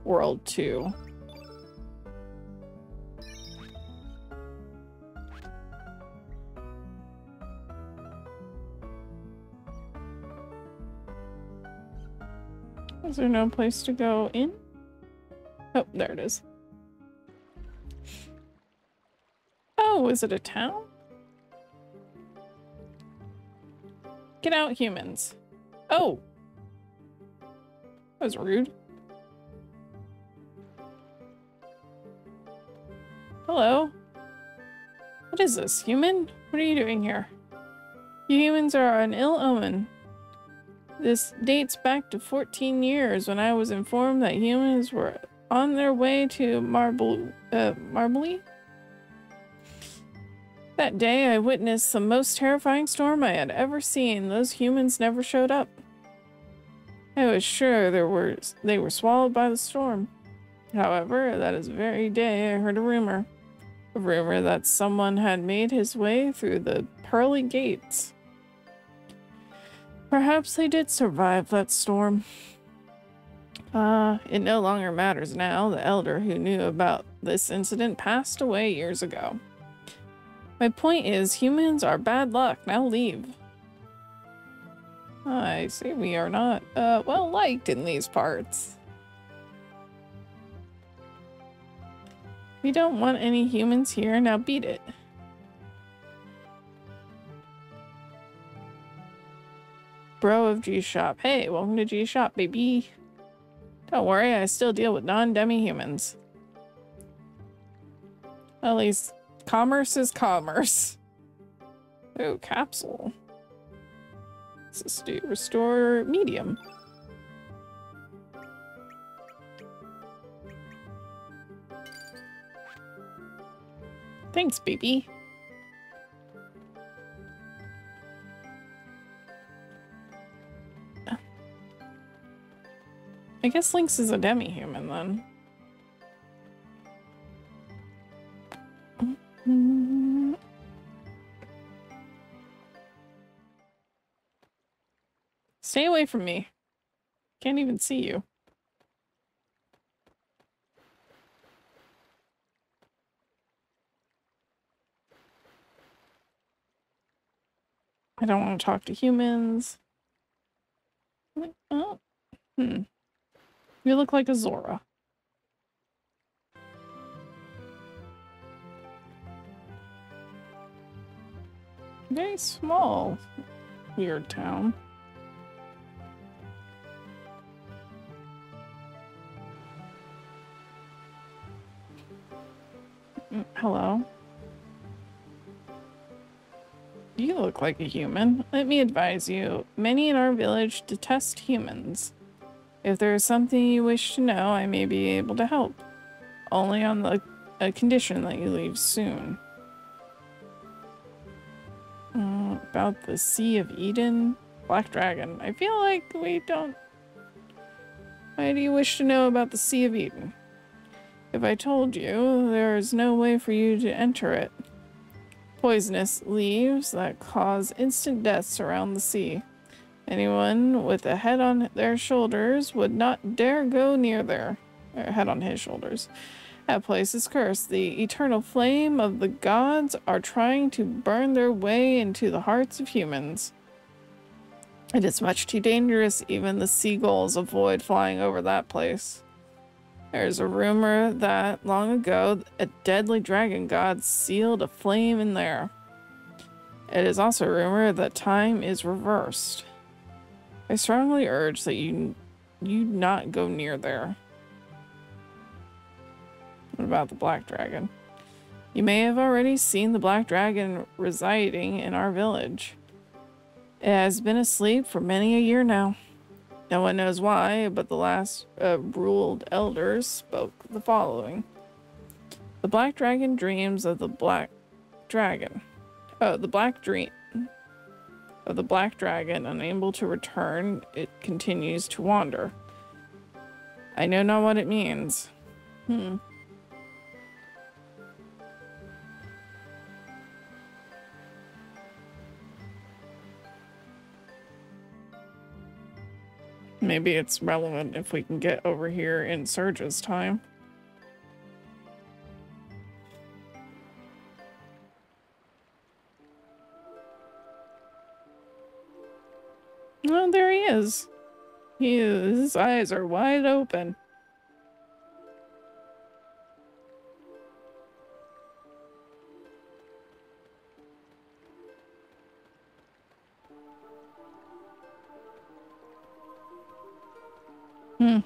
world too. Is there no place to go in? Oh, there it is. Oh, is it a town? Get out, humans. Oh! That was rude. Hello? What is this, human? What are you doing here? You humans are an ill omen. This dates back to fourteen years when I was informed that humans were on their way to Marblee. Uh, Marblee? That day, I witnessed the most terrifying storm I had ever seen. Those humans never showed up. I was sure there were, they were swallowed by the storm. However, that is the very day I heard a rumor. A rumor that someone had made his way through the pearly gates. Perhaps they did survive that storm. Uh, it no longer matters now. The elder who knew about this incident passed away years ago. My point is, humans are bad luck. Now leave. I see we are not, uh, well liked in these parts. We don't want any humans here. Now beat it. Bro of G-Shop. Hey, welcome to G-Shop, baby. Don't worry, I still deal with non-demi-humans. At least... commerce is commerce. Oh, capsule. What's this do? Restore medium. Thanks, baby. I guess Lynx is a demi-human then. Mm-hmm. Stay away from me. Can't even see you. I don't want to talk to humans. Oh. Hmm. You look like a Zora. Very small, weird town. Hello. You look like a human. Let me advise you. Many in our village detest humans. If there is something you wish to know, I may be able to help. Only on the a condition that you leave soon. Uh, about the Sea of Eden? Black Dragon. I feel like we don't... Why do you wish to know about the Sea of Eden? If I told you, there is no way for you to enter it. Poisonous leaves that cause instant death surround the sea. Anyone with a head on their shoulders would not dare go near their head on his shoulders. That place is cursed. The eternal flame of the gods are trying to burn their way into the hearts of humans. It is much too dangerous. Even the seagulls avoid flying over that place. There is a rumor that long ago, a deadly dragon god sealed a flame in there. It is also a rumor that time is reversed. I strongly urge that you, you not go near there. About the Black Dragon. You may have already seen the Black Dragon residing in our village. It has been asleep for many a year now. No one knows why, but the last uh, ruled elder spoke the following. The Black Dragon dreams of the Black Dragon. Oh, the Black Dream of the Black Dragon, unable to return, it continues to wander. I know not what it means. Hmm. Maybe it's relevant if we can get over here in Serge's time. Oh, there he is. He is. His eyes are wide open. Hmm.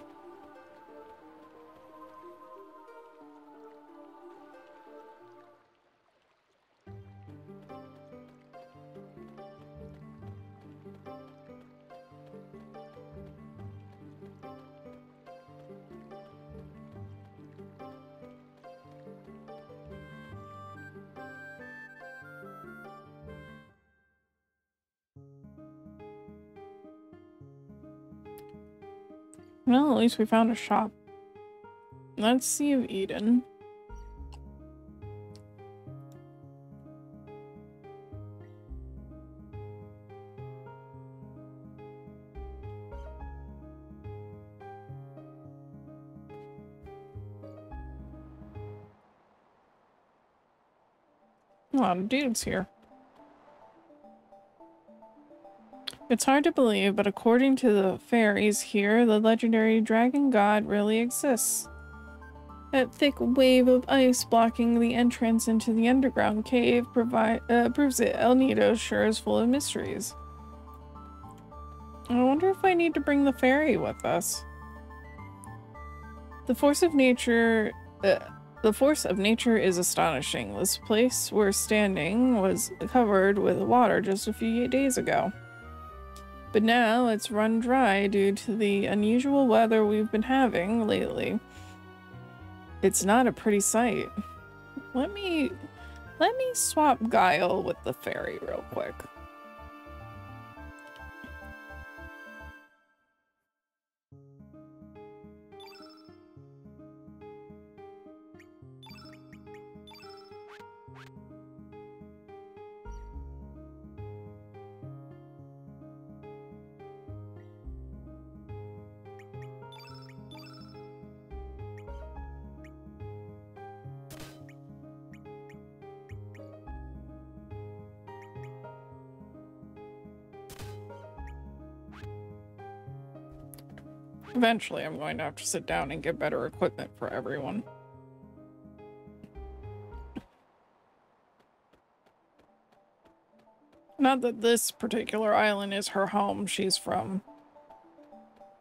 Well, at least we found a shop. Let's see of Eden. A lot of dudes here. It's hard to believe, but according to the fairies here, the legendary dragon god really exists. That thick wave of ice blocking the entrance into the underground cave provide, uh, proves it. El Nido sure is full of mysteries. I wonder if I need to bring the fairy with us. The force of nature... Uh, The force of nature is astonishing. This place we're standing was covered with water just a few days ago. But now it's run dry due to the unusual weather we've been having lately. It's not a pretty sight. Let me let me swap Guile with the fairy real quick. Eventually, I'm going to have to sit down and get better equipment for everyone. Not that this particular island is her home. She's from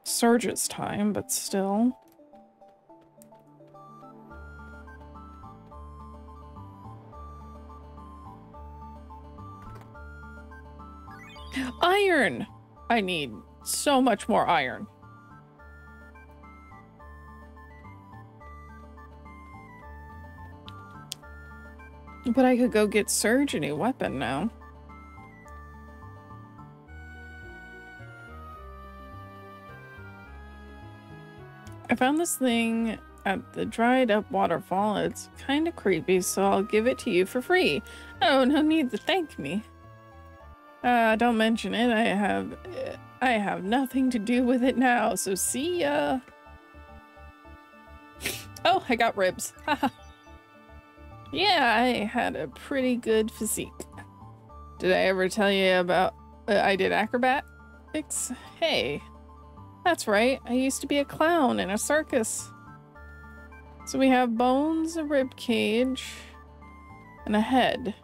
Serge's time, but still. Iron! I need so much more iron. But I could go get Serge a new weapon now. I found this thing at the dried up waterfall. It's kind of creepy, so I'll give it to you for free. Oh, no need to thank me. Uh, don't mention it. I have, I have nothing to do with it now, so see ya. Oh, I got ribs. Haha. Yeah, I had a pretty good physique. Did I ever tell you about uh, I did acrobatics? Hey, that's right. I used to be a clown in a circus. So we have bones, a rib cage, and a head.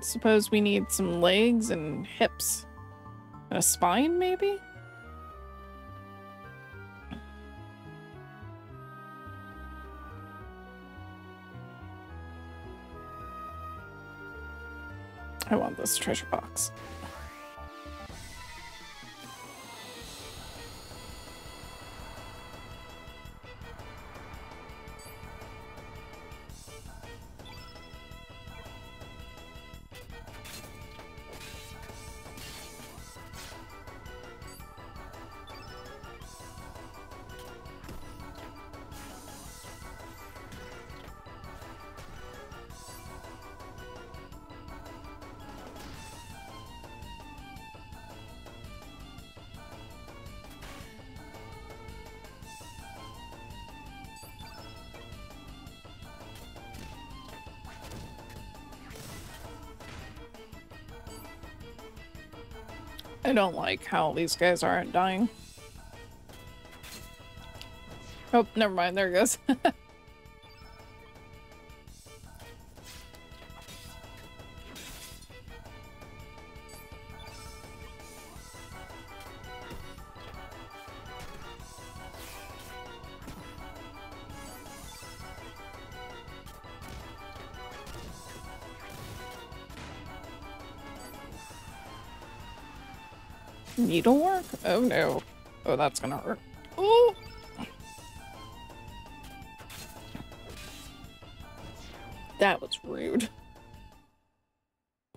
Suppose we need some legs and hips and a spine, maybe? I want this treasure box. I don't like how these guys aren't dying. Oh, never mind. There it goes. Needlework? Oh no. Oh, that's gonna hurt. Ooh! That was rude.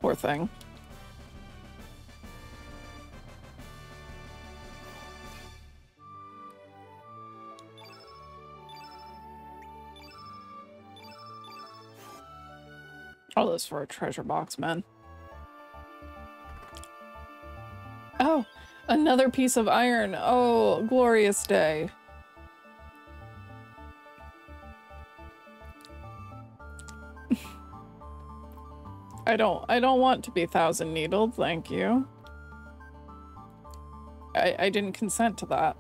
Poor thing. All this for a treasure box, man. Oh, another piece of iron. Oh, glorious day. I don't I don't want to be thousand needled, thank you. I I didn't consent to that.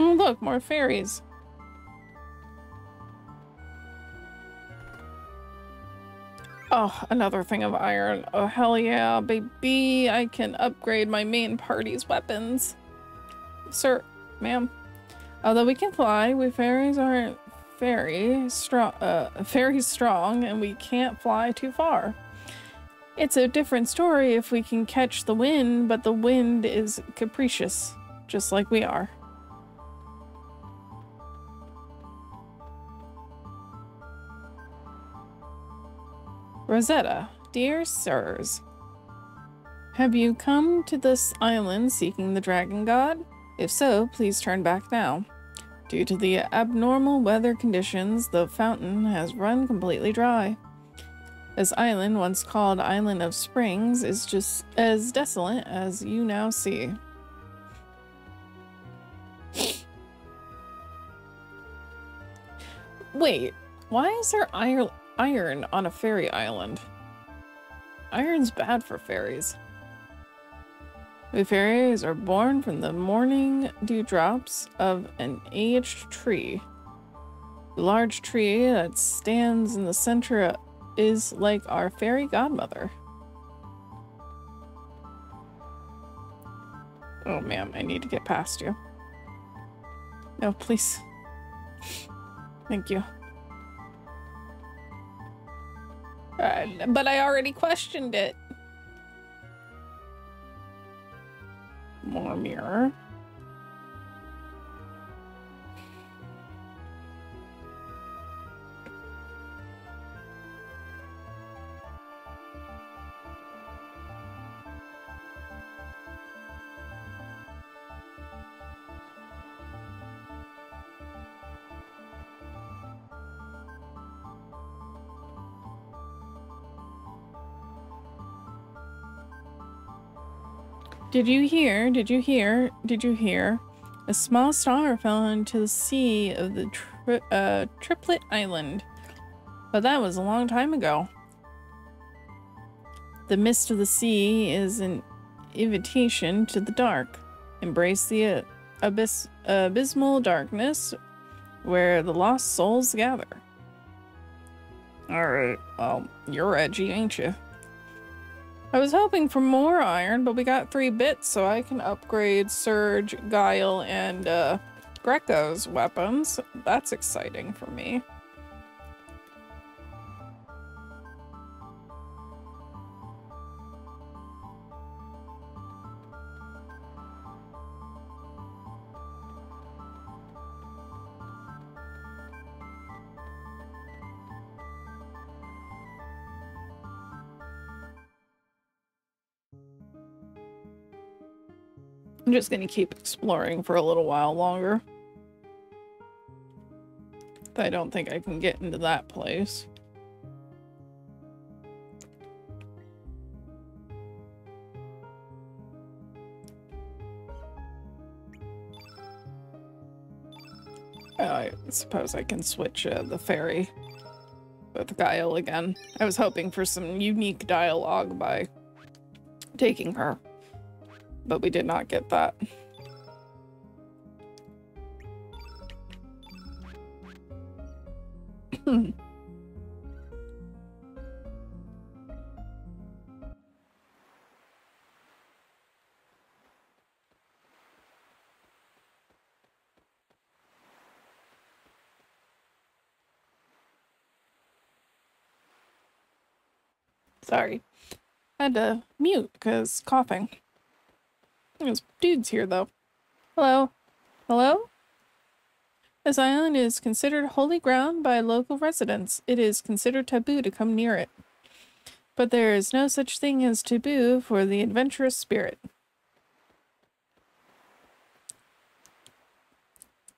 Oh, look, more fairies. Oh, another thing of iron. Oh, hell yeah, baby. I can upgrade my main party's weapons. Sir, ma'am. Although we can fly, we fairies aren't very strong, uh, very strong, and we can't fly too far. It's a different story if we can catch the wind, but the wind is capricious, just like we are. Rosetta, dear sirs, have you come to this island seeking the dragon god? If so, please turn back now. Due to the abnormal weather conditions, the fountain has run completely dry. This island, once called Island of Springs, is just as desolate as you now see. Wait, why is there iron on a fairy island? Iron's bad for fairies. The fairies are born from the morning dewdrops of an aged tree. The large tree that stands in the center is like our fairy godmother. Oh, ma'am, I need to get past you. No, please. Thank you. Uh, but I already questioned it. More mirror. Did you hear, did you hear, did you hear? A small star fell into the sea of the tri uh, Triplet Island. But that was a long time ago. The mist of the sea is an invitation to the dark. Embrace the uh, abyss abysmal darkness where the lost souls gather. Alright, well, you're edgy, ain't you? I was hoping for more iron, but we got three bits, so I can upgrade Serge, Guile, and uh, Greco's weapons. That's exciting for me. I'm just going to keep exploring for a little while longer. I don't think I can get into that place. I suppose I can switch uh, the fairy with Guile again. I was hoping for some unique dialogue by taking her, but we did not get that. Sorry, I had to mute because coughing. There's dudes here though. Hello? Hello? This island is considered holy ground by local residents. It is considered taboo to come near it. But there is no such thing as taboo for the adventurous spirit.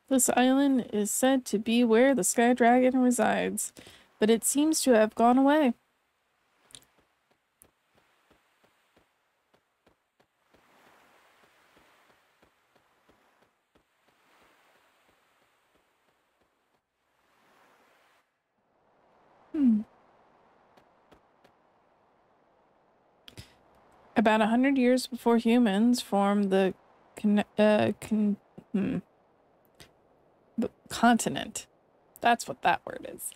This island is said to be where the Sky Dragon resides, but it seems to have gone away. About a hundred years before humans formed the con uh, con hmm. continent. That's what that word is.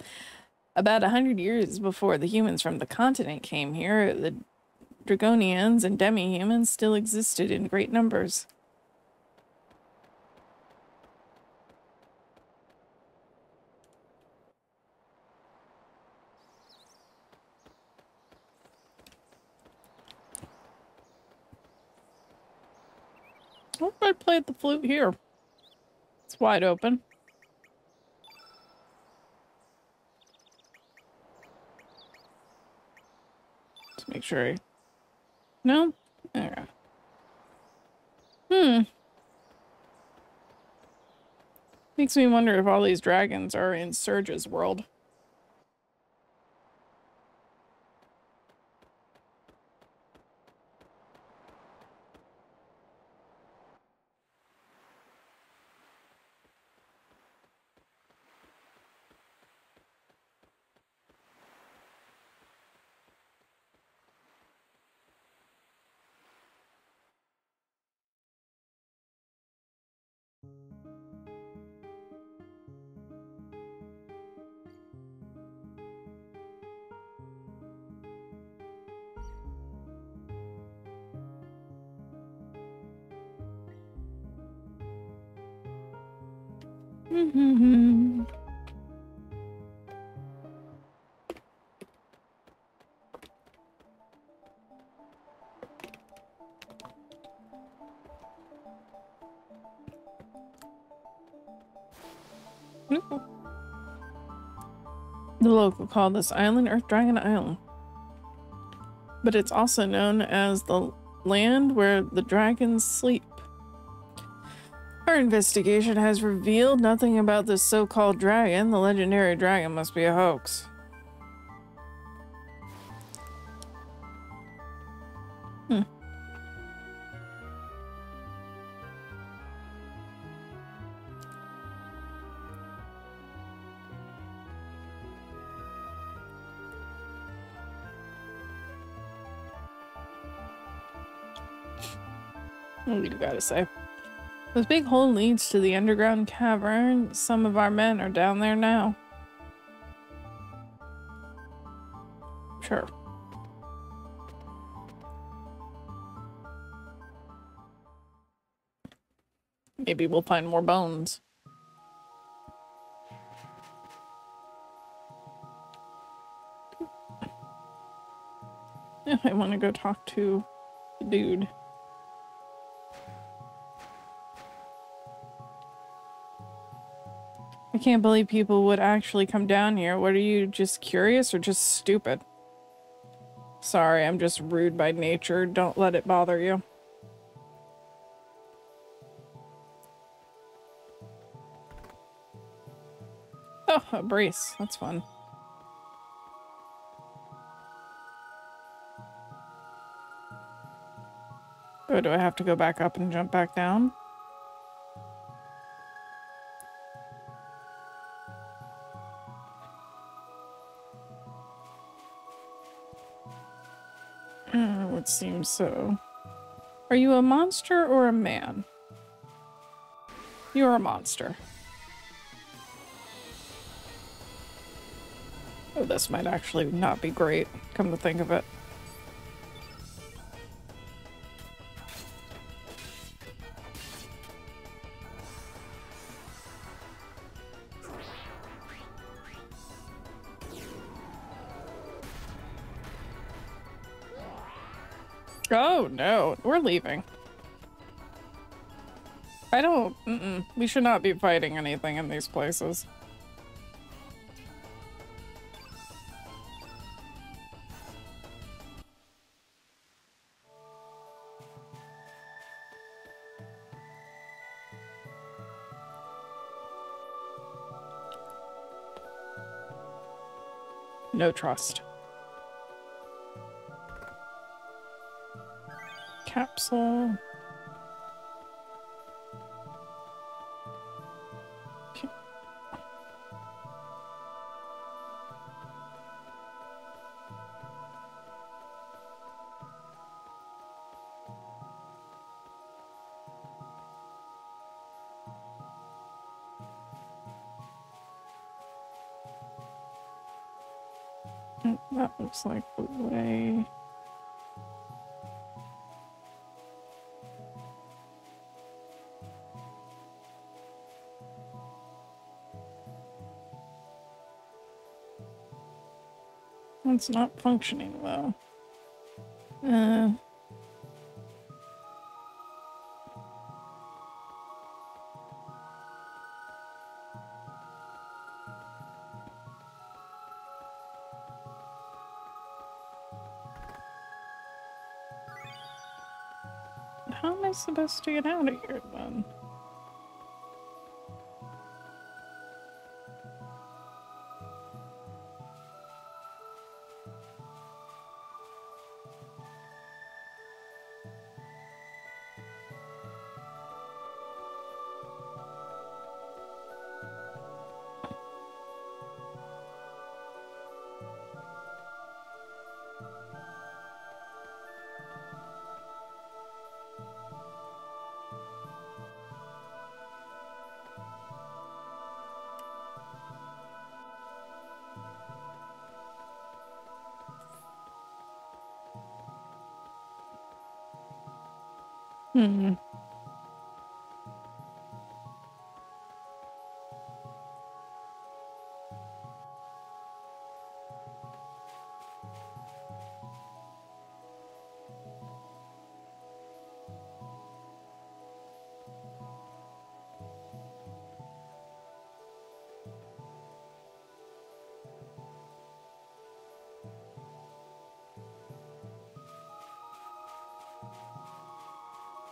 About a hundred years before the humans from the continent came here, the Dragonians and demi-humans still existed in great numbers. I hope I played the flute here. It's wide open. Let's make sure I... No? Alright. Hmm. Makes me wonder if all these dragons are in Serge's world. The local call this island Earth Dragon Island, but it's also known as the land where the dragons sleep. Our investigation has revealed nothing about this so-called dragon. The legendary dragon must be a hoax. Hmm. What do you gotta say? This big hole leads to the underground cavern. Some of our men are down there now. Sure. Maybe we'll find more bones. I want to go talk to the dude. I can't believe people would actually come down here. What, are you just curious or just stupid? Sorry, I'm just rude by nature. Don't let it bother you. Oh, a brace. That's fun. Oh, do I have to go back up and jump back down? Uh, would seem so. Are you a monster or a man? You're a monster. Oh, this might actually not be great, come to think of it. Oh no, we're leaving. I don't, mm-mm. We should not be fighting anything in these places. No trust. Capsule. Okay. That looks like the way. It's not functioning well. Uh, how am I supposed to get out of here then? Hmm.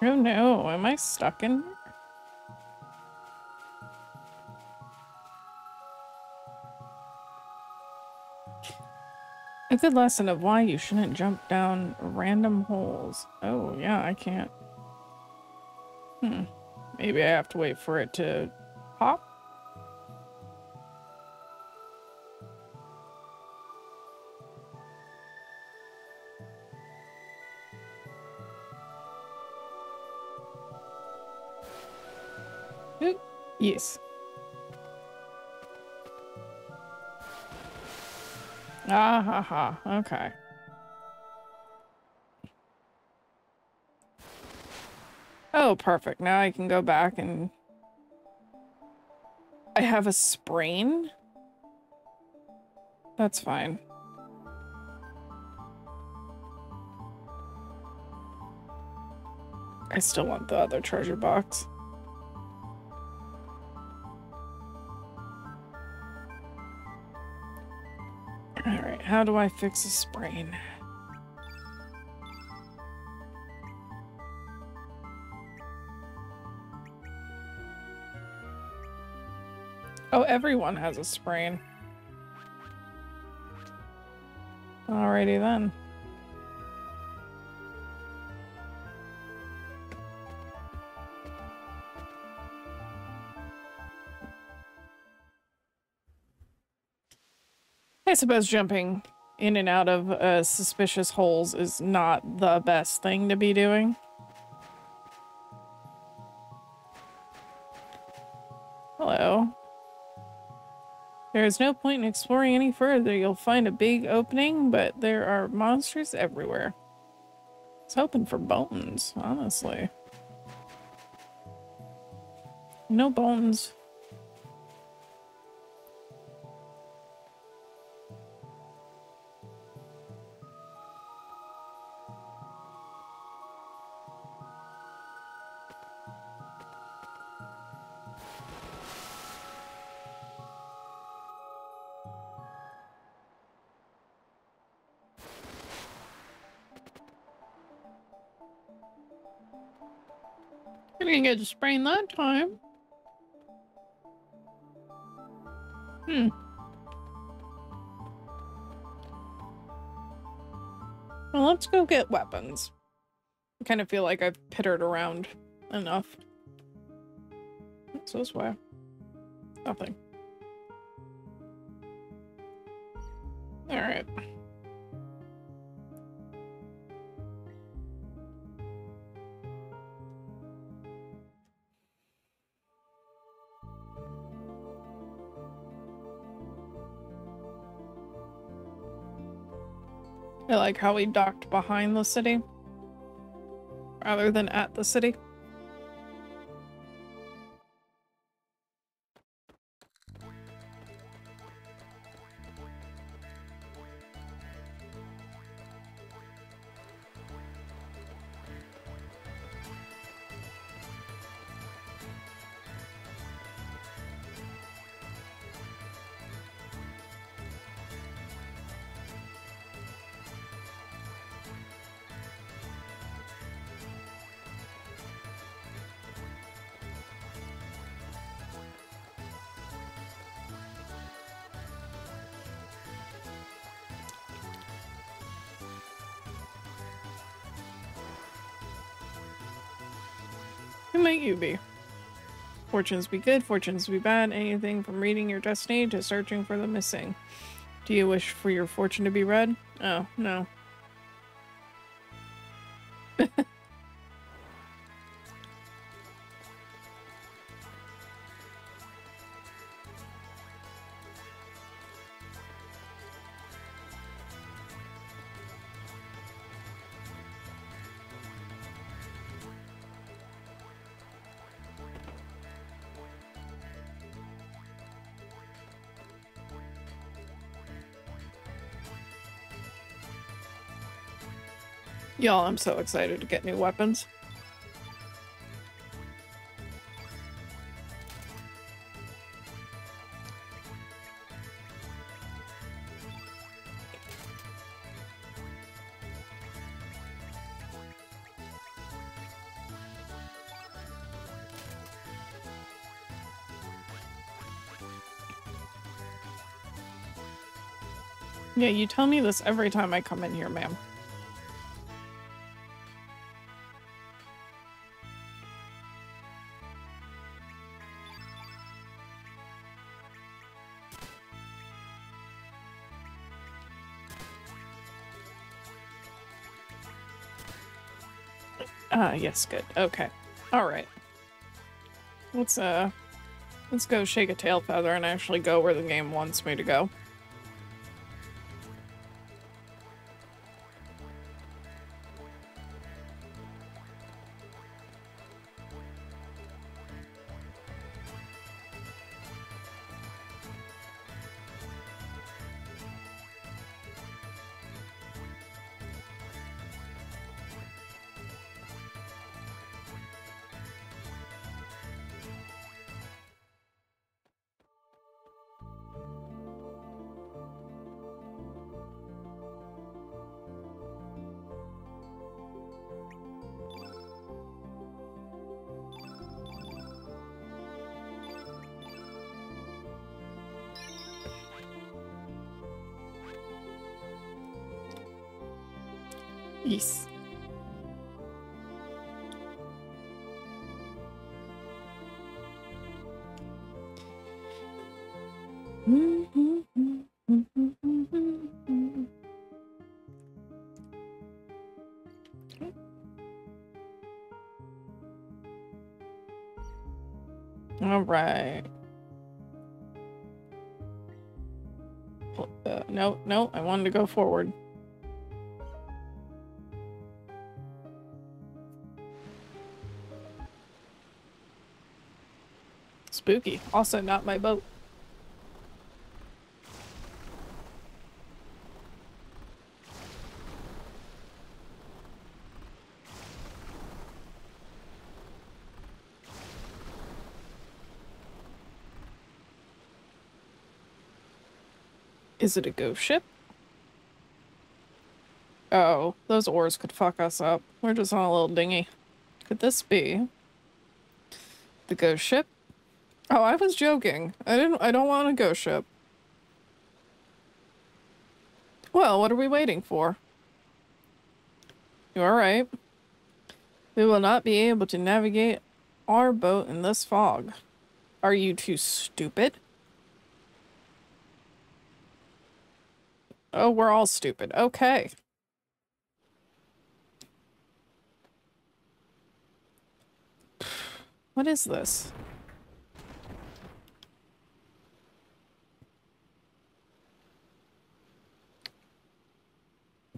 Oh no, am I stuck in here? A good lesson of why you shouldn't jump down random holes. Oh yeah, I can't. Hmm. Maybe I have to wait for it to pop? Yes. Ah ha ha, okay. Oh, perfect. Now I can go back and... I have a sprain? That's fine. I still want the other treasure box. How do I fix a sprain? Oh, everyone has a sprain. Alrighty then. I suppose jumping in and out of uh, suspicious holes is not the best thing to be doing. Hello. There is no point in exploring any further. You'll find a big opening, but there are monsters everywhere. I was hoping for bones, honestly. No bones. I didn't get sprained that time. Hmm. Well, let's go get weapons. I kind of feel like I've pittered around enough. What's this way? Nothing. Alright. I like how we docked behind the city rather than at the city. You be. Fortunes be good, fortunes be bad, anything from reading your destiny to searching for the missing. Do you wish for your fortune to be read? Oh, no. Y'all, I'm so excited to get new weapons. Yeah, you tell me this every time I come in here, ma'am. Ah, yes, good. Okay. Alright. Let's, uh... Let's go shake a tail feather and actually go where the game wants me to go. Yes. Okay. All right. Uh, no, no, I wanted to go forward. Spooky. Also not my boat. Is it a ghost ship? Oh, those oars could fuck us up. We're just on a little dinghy. Could this be the ghost ship? Oh, I was joking. I didn't. I don't want a ghost ship. Well, what are we waiting for? You all right? We will not be able to navigate our boat in this fog. Are you too stupid? Oh, we're all stupid. Okay. What is this?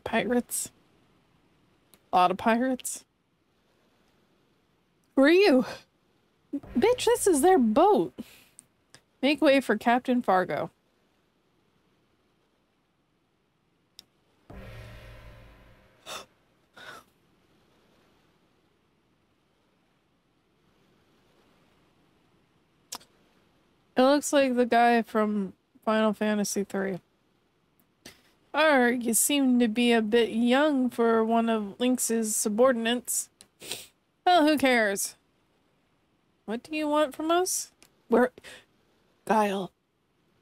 Pirates? A lot of pirates? Who are you? Bitch, this is their boat. Make way for Captain Fargo. It looks like the guy from Final Fantasy three. Arr, you seem to be a bit young for one of Lynx's subordinates. Well, who cares? What do you want from us? We're... Guile.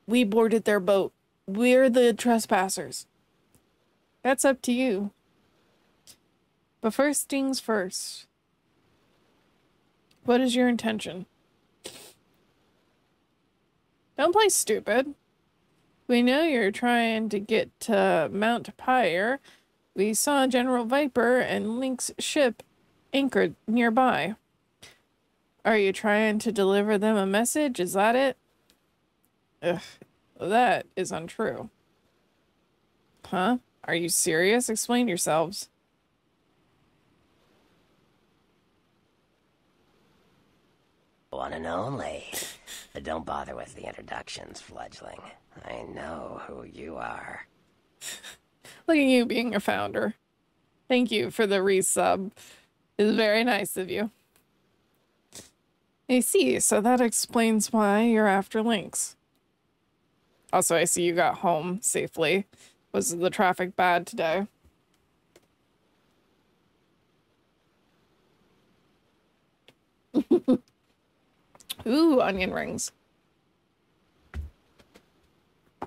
We boarded their boat. We're the trespassers. That's up to you. But first things first. What is your intention? Don't play stupid. We know you're trying to get to Mount Pyre. We saw General Viper and Lynx's ship anchored nearby. Are you trying to deliver them a message? Is that it? Ugh, that is untrue. Huh? Are you serious? Explain yourselves. One and only. But don't bother with the introductions, fledgling. I know who you are. Look at you being a founder. Thank you for the resub. It's very nice of you. I see, so that explains why you're after Lynx. Also, I see you got home safely. Was the traffic bad today? Ooh, onion rings. I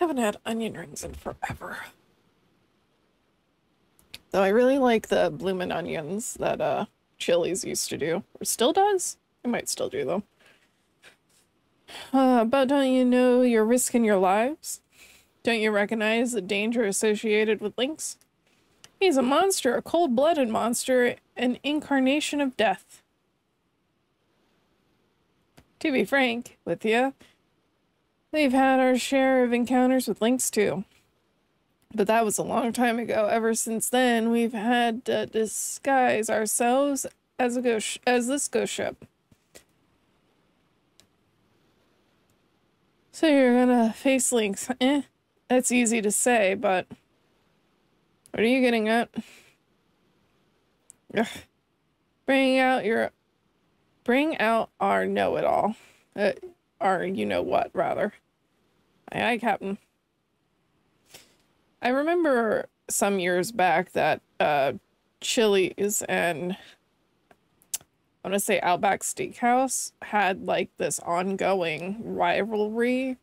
haven't had onion rings in forever. Though I really like the bloomin' onions that uh, Chili's used to do. Or still does? I might still do them. Uh, but don't you know you're risking your lives? Don't you recognize the danger associated with Lynx? He's a monster, a cold-blooded monster, an incarnation of death. To be frank with you, we've had our share of encounters with Lynx too. But that was a long time ago. Ever since then, we've had to disguise ourselves as a ghost, as this ghost ship. So you're gonna face Lynx, eh? That's easy to say, but... What are you getting at? Ugh. Bring out your... Bring out our know-it-all. Uh, our you-know-what, rather. Aye, aye, Captain. I remember some years back that uh, Chili's and... I want to say Outback Steakhouse had like this ongoing rivalry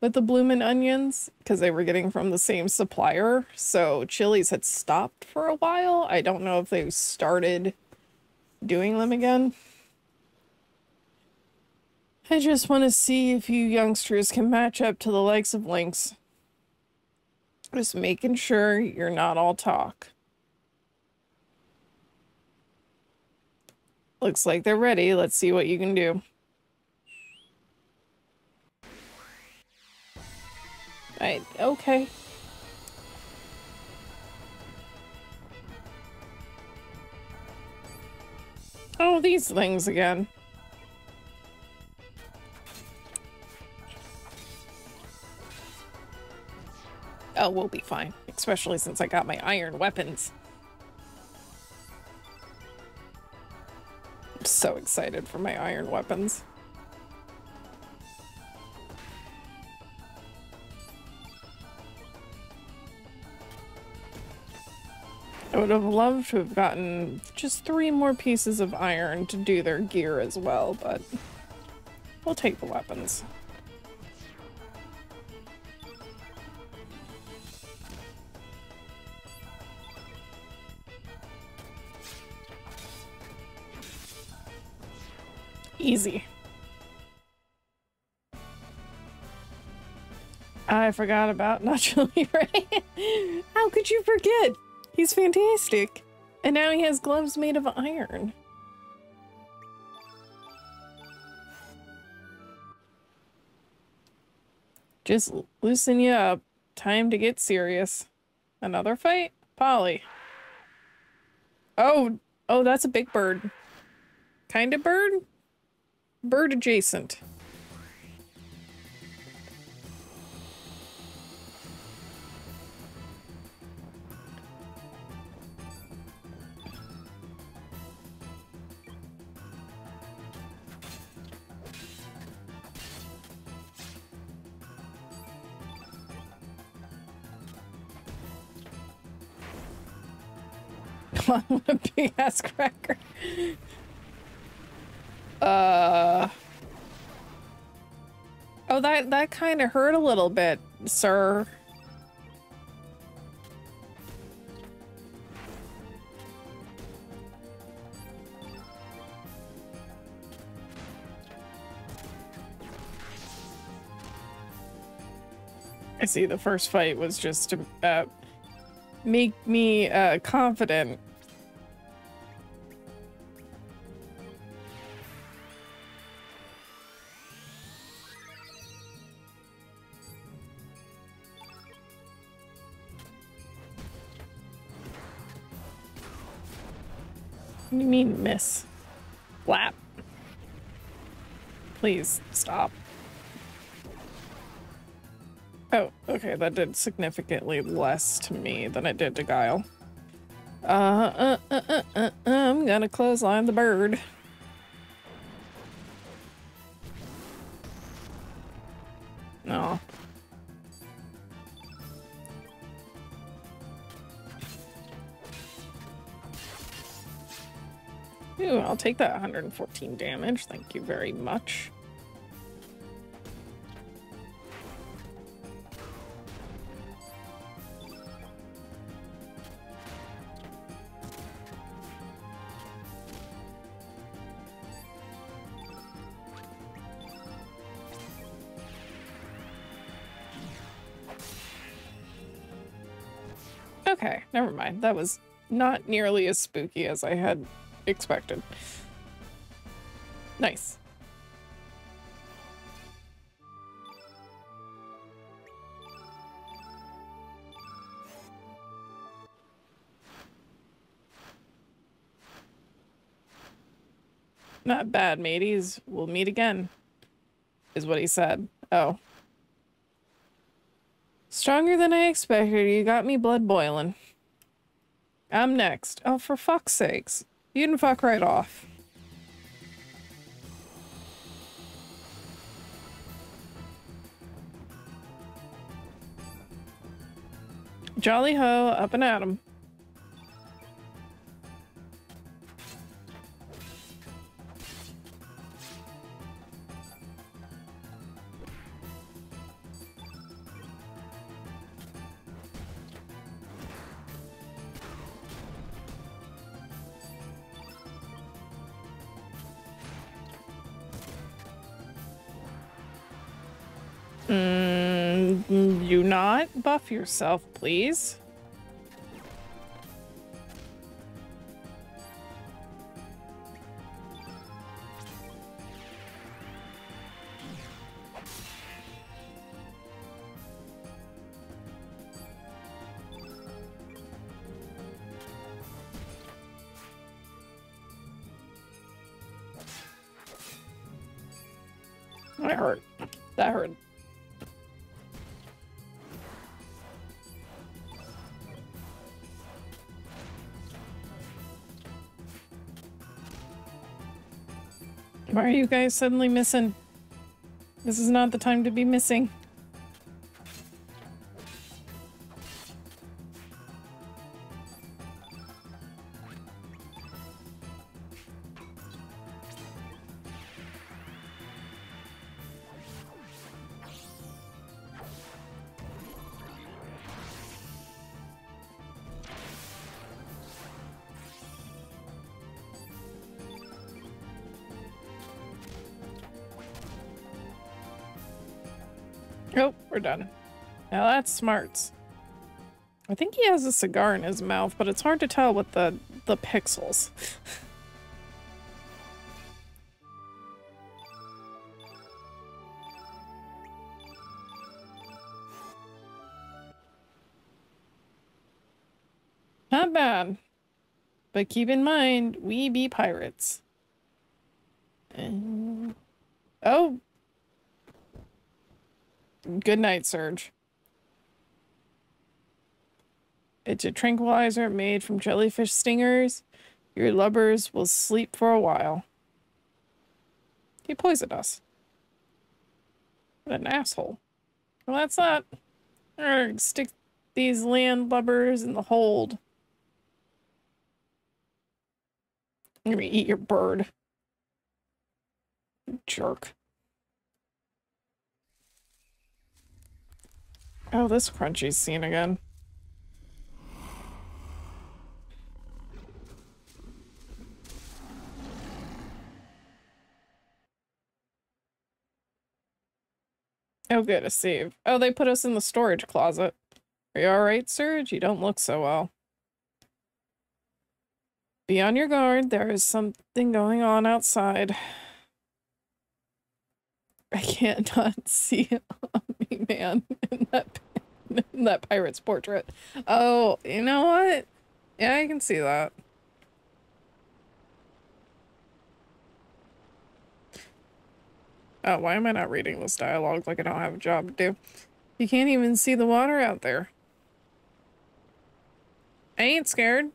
with the Bloomin' Onions because they were getting from the same supplier. So Chili's had stopped for a while. I don't know if they started doing them again. I just want to see if you youngsters can match up to the likes of Lynx. Just making sure you're not all talk. Looks like they're ready. Let's see what you can do. Right, okay. Oh, these things again. Oh, we'll be fine, especially since I got my iron weapons. I'm so excited for my iron weapons. I would have loved to have gotten just three more pieces of iron to do their gear as well, but we'll take the weapons. Easy. I forgot about Nacho Libre. How could you forget? He's fantastic. And now he has gloves made of iron. Just loosen you up. Time to get serious. Another fight? Polly. Oh, oh, that's a big bird. Kind of bird? Bird adjacent. Come on, what a big ass cracker. Uh oh, that that kind of hurt a little bit, sir. I see. The first fight was just to uh, make me uh, confident. What do you mean, miss? Flap. Please stop. Oh, okay, that did significantly less to me than it did to Guile. Uh, uh, uh, uh, uh, I'm gonna clothesline the bird. No. Ooh, I'll take that one hundred fourteen damage. Thank you very much. Okay, never mind. That was not nearly as spooky as I had expected. Nice. Not bad, mateys. We'll meet again, is what he said. Oh. Stronger than I expected. You got me blood boiling. I'm next. Oh, for fuck's sakes. You can fuck right off. Jolly ho, up and at 'em. Mm, you not buff yourself, please. That hurt. That hurt. Why are you guys suddenly missing? This is not the time to be missing. Done. Now that's smarts. I think he has a cigar in his mouth, but it's hard to tell with the the pixels. Not bad, but keep in mind we be pirates. And... oh. Good night, Serge. It's a tranquilizer made from jellyfish stingers. Your lubbers will sleep for a while. He poisoned us. What an asshole. Well, that's that. Erg, stick these land lubbers in the hold. I'm gonna eat your bird. You jerk. Oh, this crunchy's seen again. Oh, good, a save. Oh, they put us in the storage closet. Are you alright, Serge? You don't look so well. Be on your guard. There is something going on outside. I can't not see it on me, man, in that, in that pirate's portrait. Oh, you know what? Yeah, I can see that. Oh, why am I not reading this dialogue like I don't have a job to do? You can't even see the water out there. I ain't scared.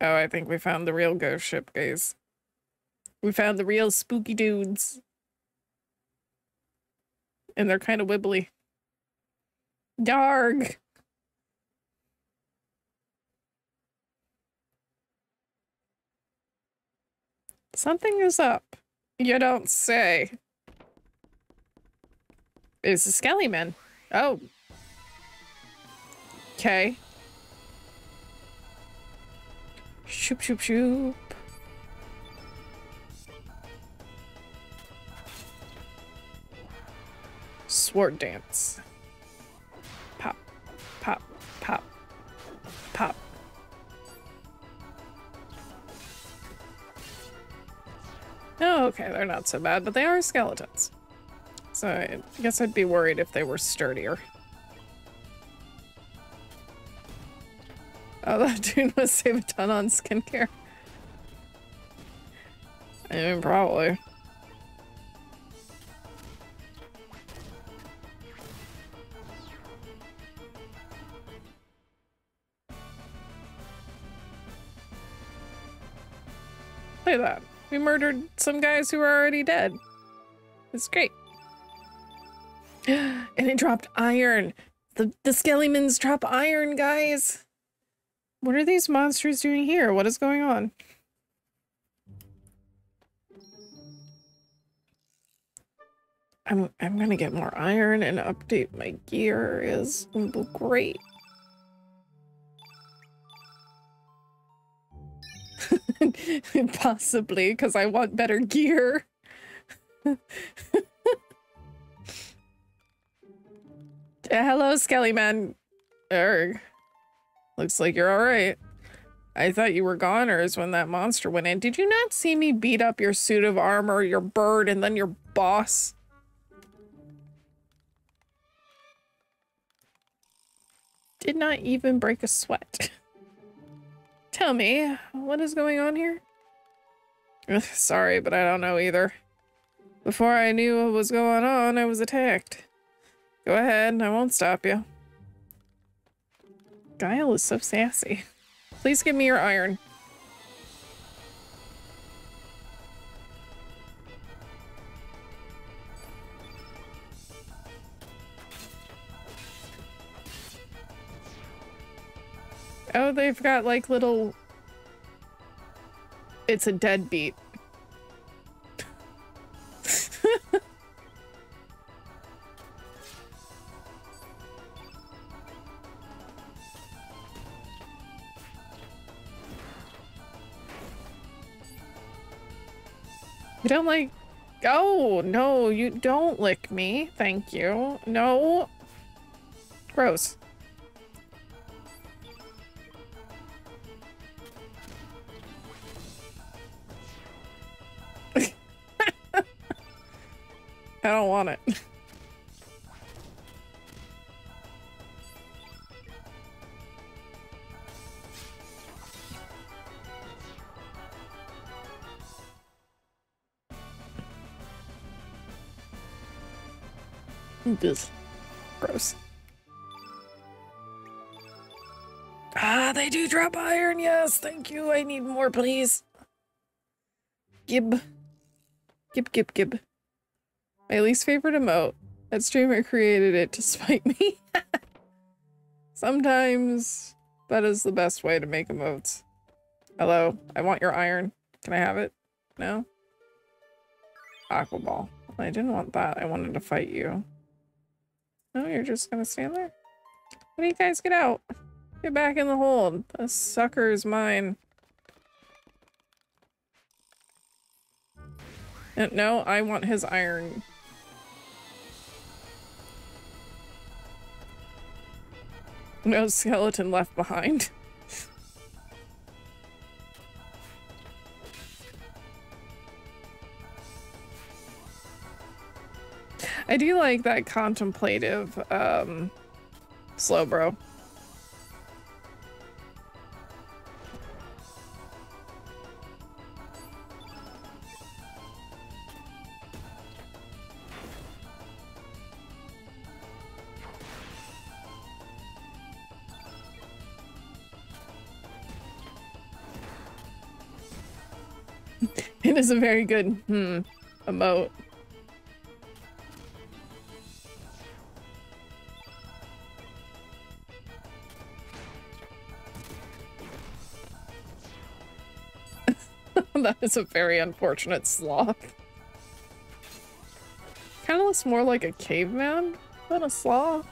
Oh, I think we found the real ghost ship, guys. We found the real spooky dudes. And they're kind of wibbly. Darg! Something is up. You don't say. It's the Skelly Men. Oh. Okay. Shoop, shoop, shoop. Sword dance. Pop, pop, pop, pop. Oh, okay, they're not so bad, but they are skeletons. So I guess I'd be worried if they were sturdier. Oh, that dude must save a ton on skincare. I mean, probably. That. We murdered some guys who were already dead. It's great. And it dropped iron. The, the Skellymans drop iron, guys. What are these monsters doing here? What is going on? I'm, I'm gonna get more iron and update my gear. It's gonna be great. Possibly because I want better gear. Yeah, hello, Skelly Man. Erg. Looks like you're all right. I thought you were goners when that monster went in. Did you not see me beat up your suit of armor, your bird, and then your boss? Did not even break a sweat. Tell me, what is going on here? Ugh, sorry, but I don't know either. Before I knew what was going on, I was attacked. Go ahead, I won't stop you. Guile is so sassy. Please give me your iron. Oh, they've got like little... It's a deadbeat. You don't like... Oh, no, you don't lick me. Thank you. No. Gross. I don't want it. This gross. Ah, they do drop iron. Yes, thank you. I need more, please. Gib. Gib, gib, gib. My least favorite emote. That streamer created it to spite me. Sometimes that is the best way to make emotes. Hello, I want your iron. Can I have it? No? Aqua ball. I didn't want that. I wanted to fight you. No, you're just gonna stand there? Why do you guys get out? Get back in the hole. This sucker is mine. No, I want his iron. No skeleton left behind. I do like that contemplative um, slow bro. It is a very good hmm emote. That is a very unfortunate sloth. Kind of looks more like a caveman than a sloth.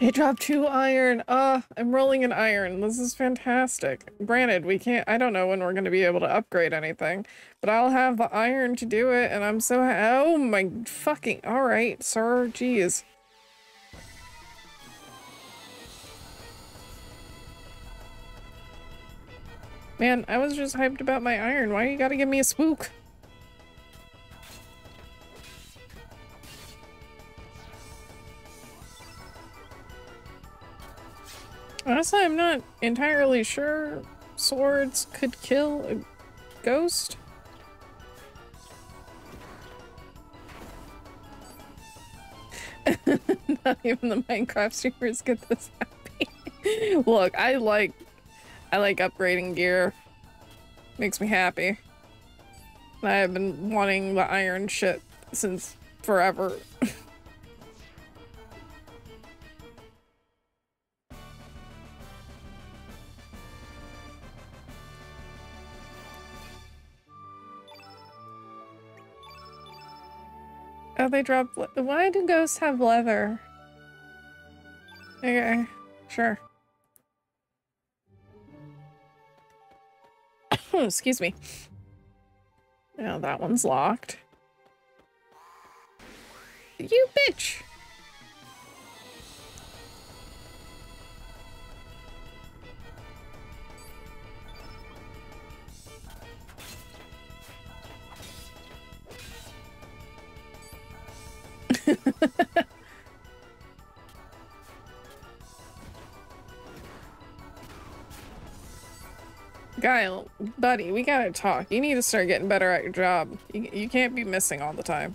It dropped two iron. Uh, I'm rolling an iron. This is fantastic. Granted, we can't, I don't know when we're going to be able to upgrade anything, but I'll have the iron to do it. And I'm so, ha oh my fucking, all right, sir. Jeez. Man, I was just hyped about my iron. Why you got to give me a spook? Honestly, I'm not entirely sure swords could kill a ghost. Not even the Minecraft streamers get this happy. Look, I like I like upgrading gear. Makes me happy. I have been wanting the iron shit since forever. Oh, they dropped. Why do ghosts have leather? Okay, sure. Hmm, excuse me. Now that one's locked. You bitch! Guile, buddy, we gotta talk. You need to start getting better at your job. You, you can't be missing all the time.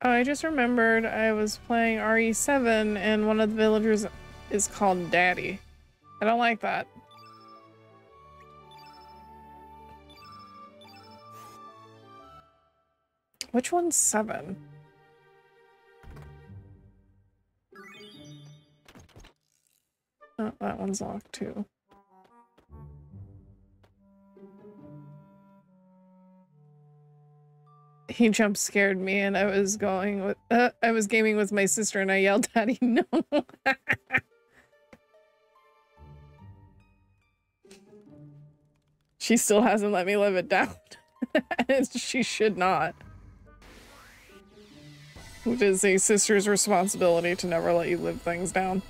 I just remembered I was playing R E seven and one of the villagers is called Daddy. I don't like that. Which one's seven? Oh, that one's locked too. He jump scared me, and I was going with uh, I was gaming with my sister, and I yelled, "Daddy, no!" She still hasn't let me live it down, and she should not. Which is a sister's responsibility to never let you live things down.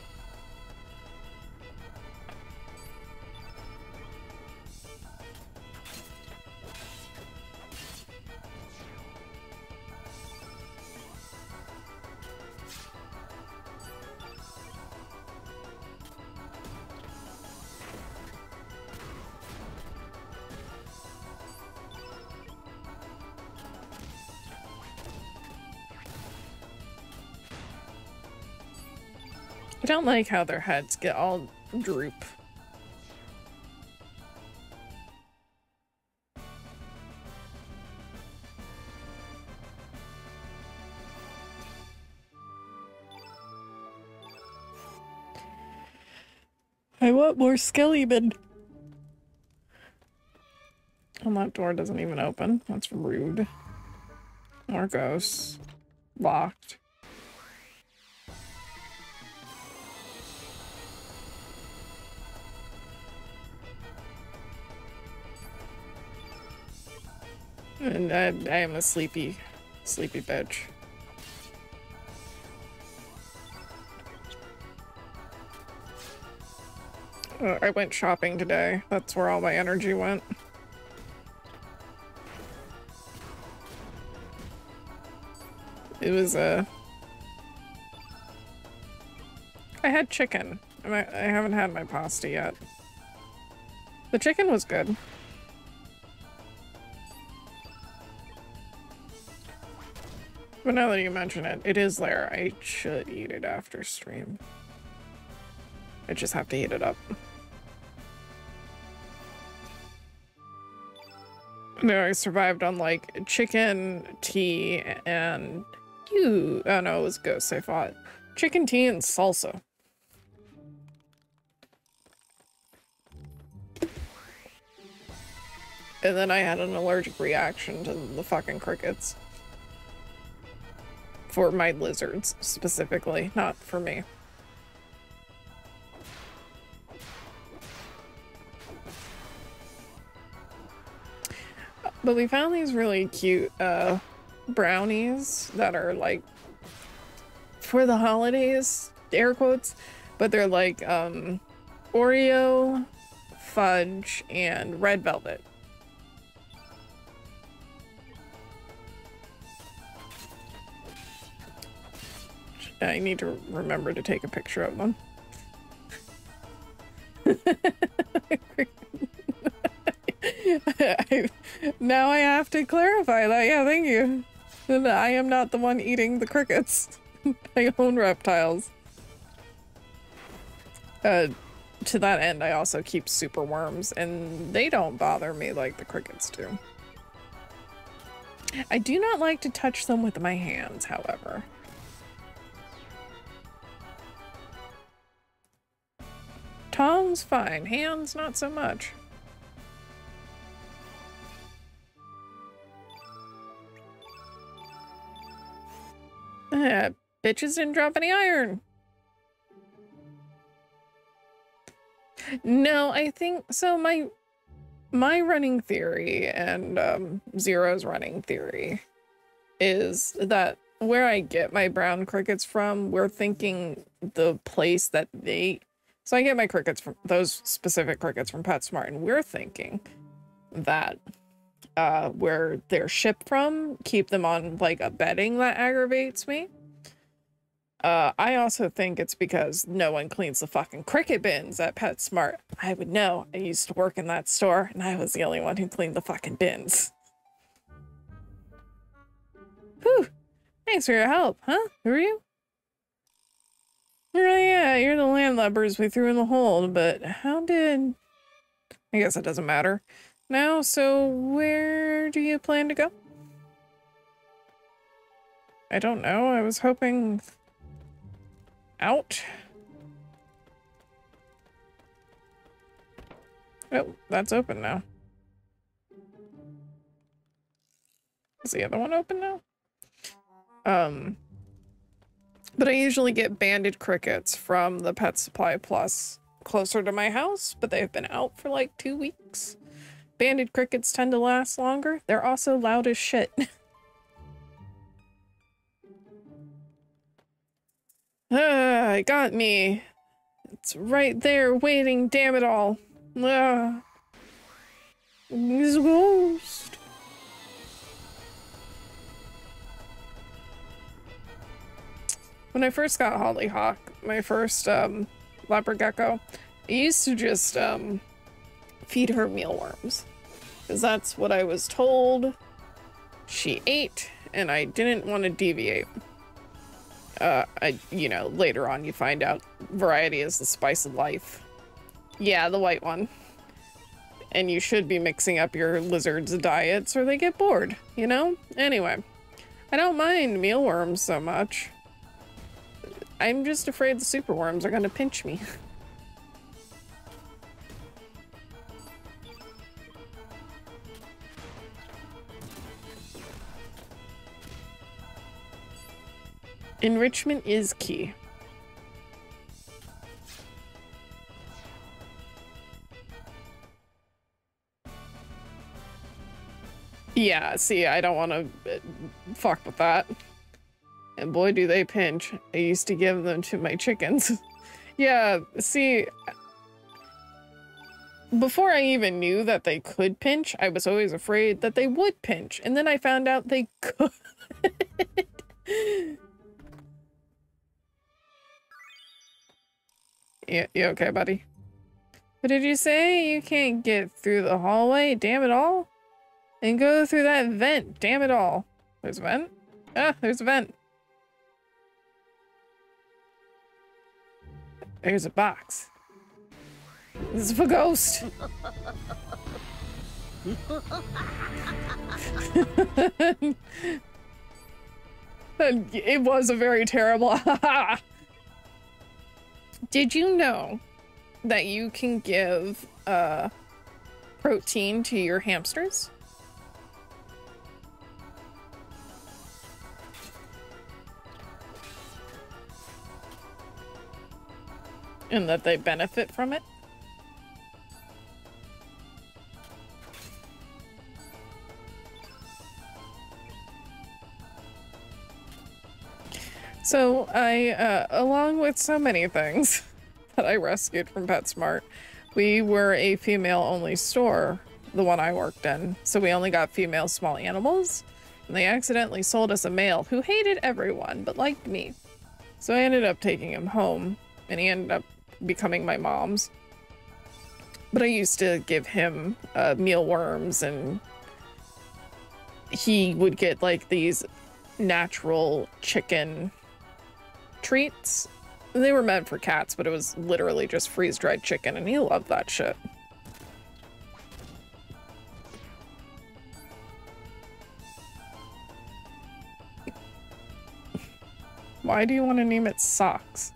I don't like how their heads get all droop. I want more Skellyman. And that door doesn't even open. That's rude. Argus. Locked. And I, I am a sleepy, sleepy bitch. Uh, I went shopping today. That's where all my energy went. It was a... Uh, I had chicken. And I, I haven't had my pasta yet. The chicken was good. But now that you mention it, it is there. I should eat it after stream. I just have to eat it up. No, I survived on like chicken, tea, and you. Oh no, it was ghosts I fought. Chicken, tea, and salsa. And then I had an allergic reaction to the fucking crickets. For my lizards, specifically, not for me. But we found these really cute uh, brownies that are like for the holidays, air quotes, but they're like um, Oreo, fudge, and red velvet. I need to remember to take a picture of them. I, now I have to clarify that. Yeah, thank you. I am not the one eating the crickets. I own reptiles. Uh, to that end, I also keep super worms, and they don't bother me like the crickets do. I do not like to touch them with my hands, however. Arms, fine. Hands, not so much. Uh, bitches didn't drop any iron. No, I think so. My my running theory and um, Zero's running theory is that where I get my brown crickets from, we're thinking the place that they. So I get my crickets from those specific crickets from PetSmart, and we're thinking that uh, where they're shipped from, keep them on like a bedding that aggravates me. Uh, I also think it's because no one cleans the fucking cricket bins at PetSmart. I would know. I used to work in that store, and I was the only one who cleaned the fucking bins. Whew. Thanks for your help, huh? Who are you? Oh, yeah, you're the landlubbers we threw in the hold, but how did... I guess it doesn't matter now, so where do you plan to go? I don't know. I was hoping... out. Oh, that's open now. Is the other one open now? Um, but I usually get banded crickets from the Pet Supply Plus closer to my house, but they've been out for like two weeks. Banded crickets tend to last longer. They're also loud as shit. Ah, it got me. It's right there waiting, damn it all. Ah. It's a ghost. When I first got Hollyhock, my first um, leopard gecko, I used to just um, feed her mealworms. Because that's what I was told she ate, and I didn't want to deviate. Uh, I, you know, later on you find out variety is the spice of life. Yeah, the white one. And you should be mixing up your lizards' diets or they get bored, you know? Anyway, I don't mind mealworms so much. I'm just afraid the superworms are gonna pinch me. Enrichment is key. Yeah, see, I don't want to fuck with that. And boy, do they pinch. I used to give them to my chickens. Yeah, see, before I even knew that they could pinch, I was always afraid that they would pinch. And then I found out they could. You, you okay, buddy? What did you say? You can't get through the hallway, damn it all? And go through that vent, damn it all. There's a vent? Ah, there's a vent. There's a box. This is for ghost. It was a very terrible ha. Did you know that you can give uh, protein to your hamsters? And that they benefit from it? So I, uh, along with so many things that I rescued from PetSmart, we were a female-only store, the one I worked in. So we only got female small animals, and they accidentally sold us a male who hated everyone but liked me. So I ended up taking him home, and he ended up becoming my mom's. But I used to give him uh, mealworms, and he would get like these natural chicken treats. They were meant for cats, but it was literally just freeze-dried chicken, and he loved that shit. Why do you want to name it Socks?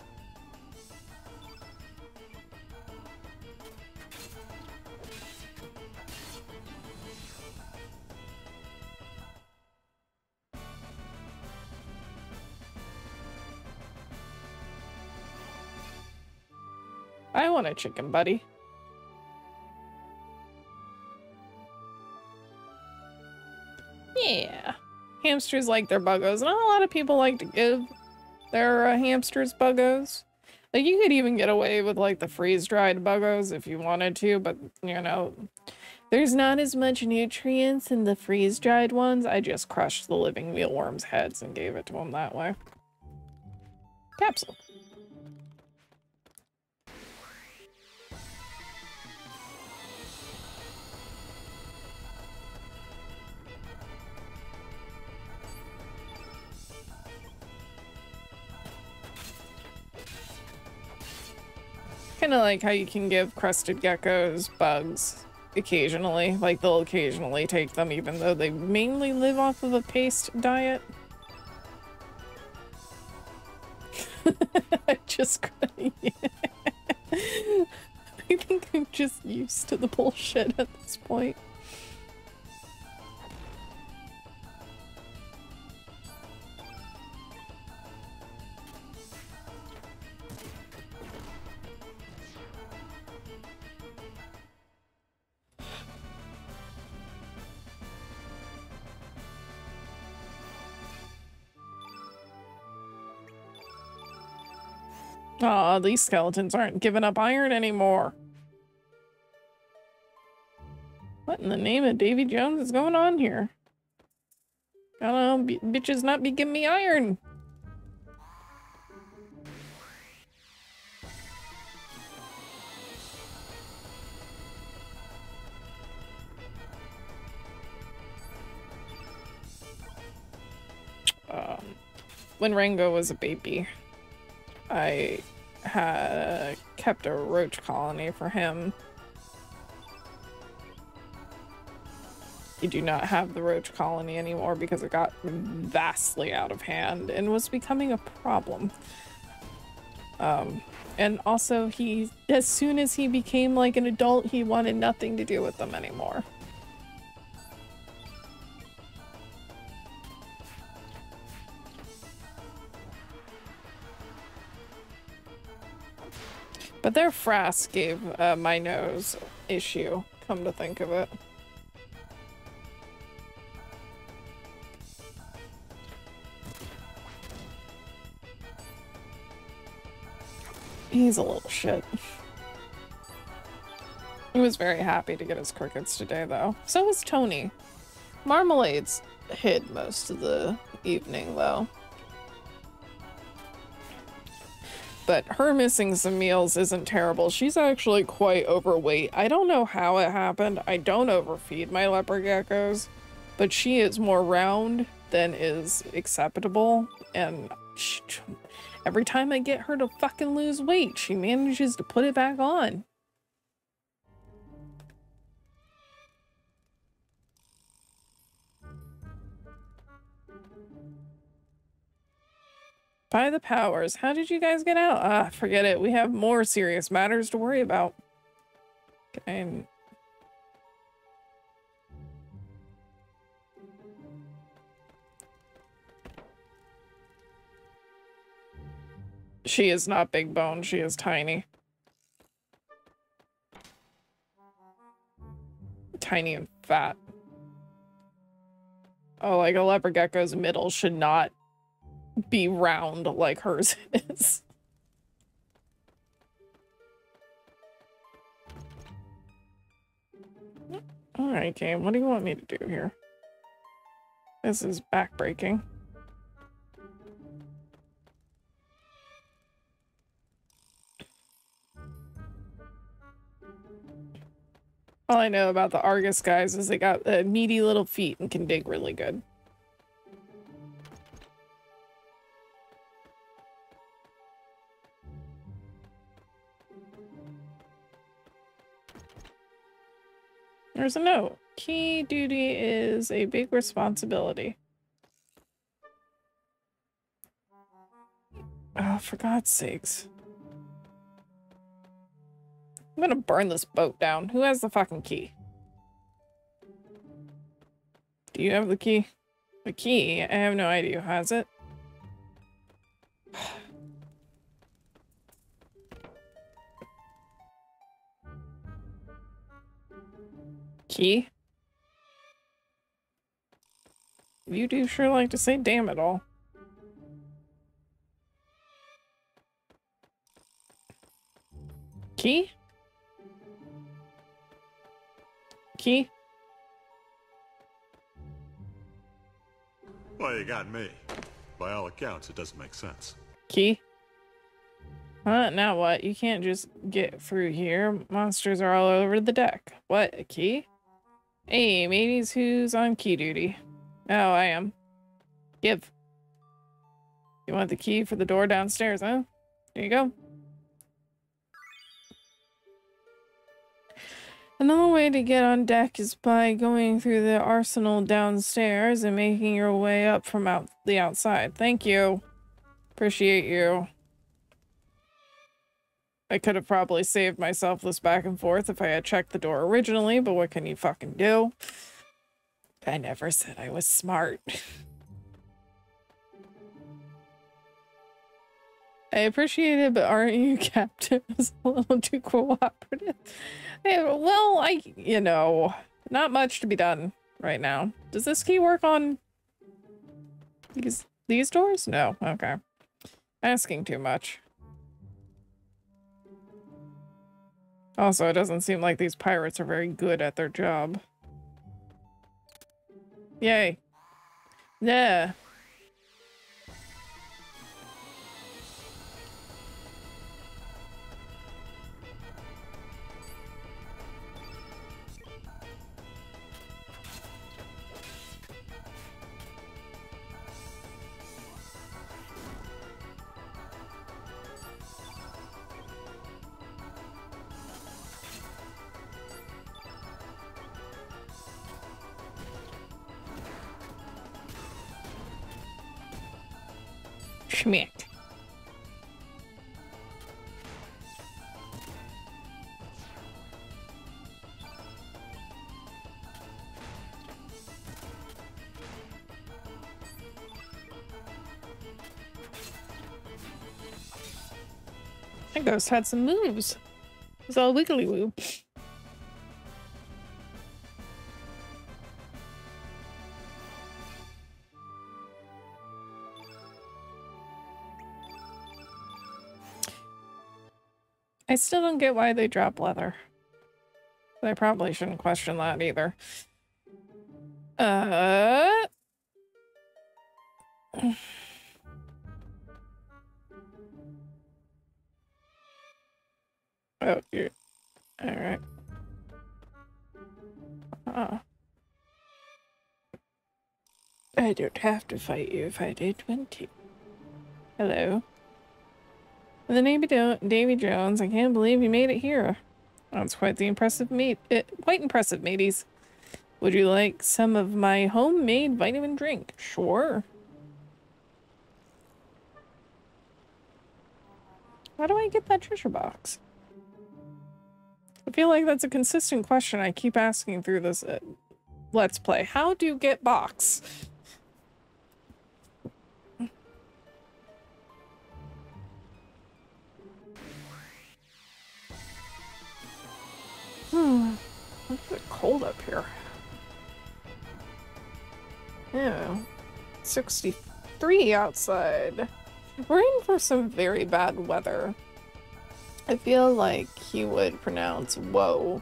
I want a chicken, buddy. Yeah. Hamsters like their buggos. Not a lot of people like to give their uh, hamsters buggos. Like, you could even get away with, like, the freeze-dried buggos if you wanted to, but, you know, there's not as much nutrients in the freeze-dried ones. I just crushed the living mealworm's heads and gave it to them that way. Capsule. Kind of like how you can give crested geckos bugs occasionally. Like, they'll occasionally take them even though they mainly live off of a paste diet. I just... I think I'm just used to the bullshit at this point. Aw, oh, these skeletons aren't giving up iron anymore. What in the name of Davy Jones is going on here? I don't know, bitches not be giving me iron. Um, when Rango was a baby, I had kept a roach colony for him. You do not have the roach colony anymore because it got vastly out of hand and was becoming a problem. Um, and also, he, as soon as he became like an adult, he wanted nothing to do with them anymore. But their frass gave uh, my nose issue, come to think of it. He's a little shit. He was very happy to get his crickets today, though. So was Tony. Marmalade's hid most of the evening, though. But her missing some meals isn't terrible. She's actually quite overweight. I don't know how it happened. I don't overfeed my leopard geckos, but she is more round than is acceptable. And she, every time I get her to fucking lose weight, she manages to put it back on. By the powers, how did you guys get out? Ah, forget it. We have more serious matters to worry about. Okay. She is not big bone. She is tiny. Tiny and fat. Oh, like a leopard gecko's middle should not be round like hers is. Alright, game, what do you want me to do here? This is backbreaking. All I know about the Argus guys is they got uh, meaty little feet and can dig really good. There's a note. Key duty is a big responsibility. Oh, for God's sakes. I'm gonna burn this boat down. Who has the fucking key? Do you have the key? The key? I have no idea who has it. key. You do sure like to say damn it all. Key? Key? Well, you got me. By all accounts, it doesn't make sense. Key? Huh? Now what? You can't just get through here. Monsters are all over the deck. What? A key? Hey, mateys, who's on key duty? Oh, I am. Give. You want the key for the door downstairs, huh? There you go. Another way to get on deck is by going through the arsenal downstairs and making your way up from out the outside. Thank you. Appreciate you. I could have probably saved myself this back and forth if I had checked the door originally, but what can you fucking do? I never said I was smart. I appreciate it, but aren't you captives a little too cooperative? Well, I, you know, not much to be done right now. Does this key work on these, these doors? No. Okay. Asking too much. Also, it doesn't seem like these pirates are very good at their job. Yay. Yeah. Schmick. That ghost had some moves. It's all wiggly woo. I still don't get why they drop leather. But I probably shouldn't question that either. Uh... Oh, you're... Alright. Huh. I don't have to fight you if I did want to. Hello. The Navy Davy Jones, I can't believe you made it here. That's quite the impressive mate. It, quite impressive, mateys. Would you like some of my homemade vitamin drink? Sure. How do I get that treasure box? I feel like that's a consistent question I keep asking through this uh, Let's Play. How do you get box? Hmm, it's cold up here. Yeah, sixty-three outside. We're in for some very bad weather. I feel like he would pronounce whoa.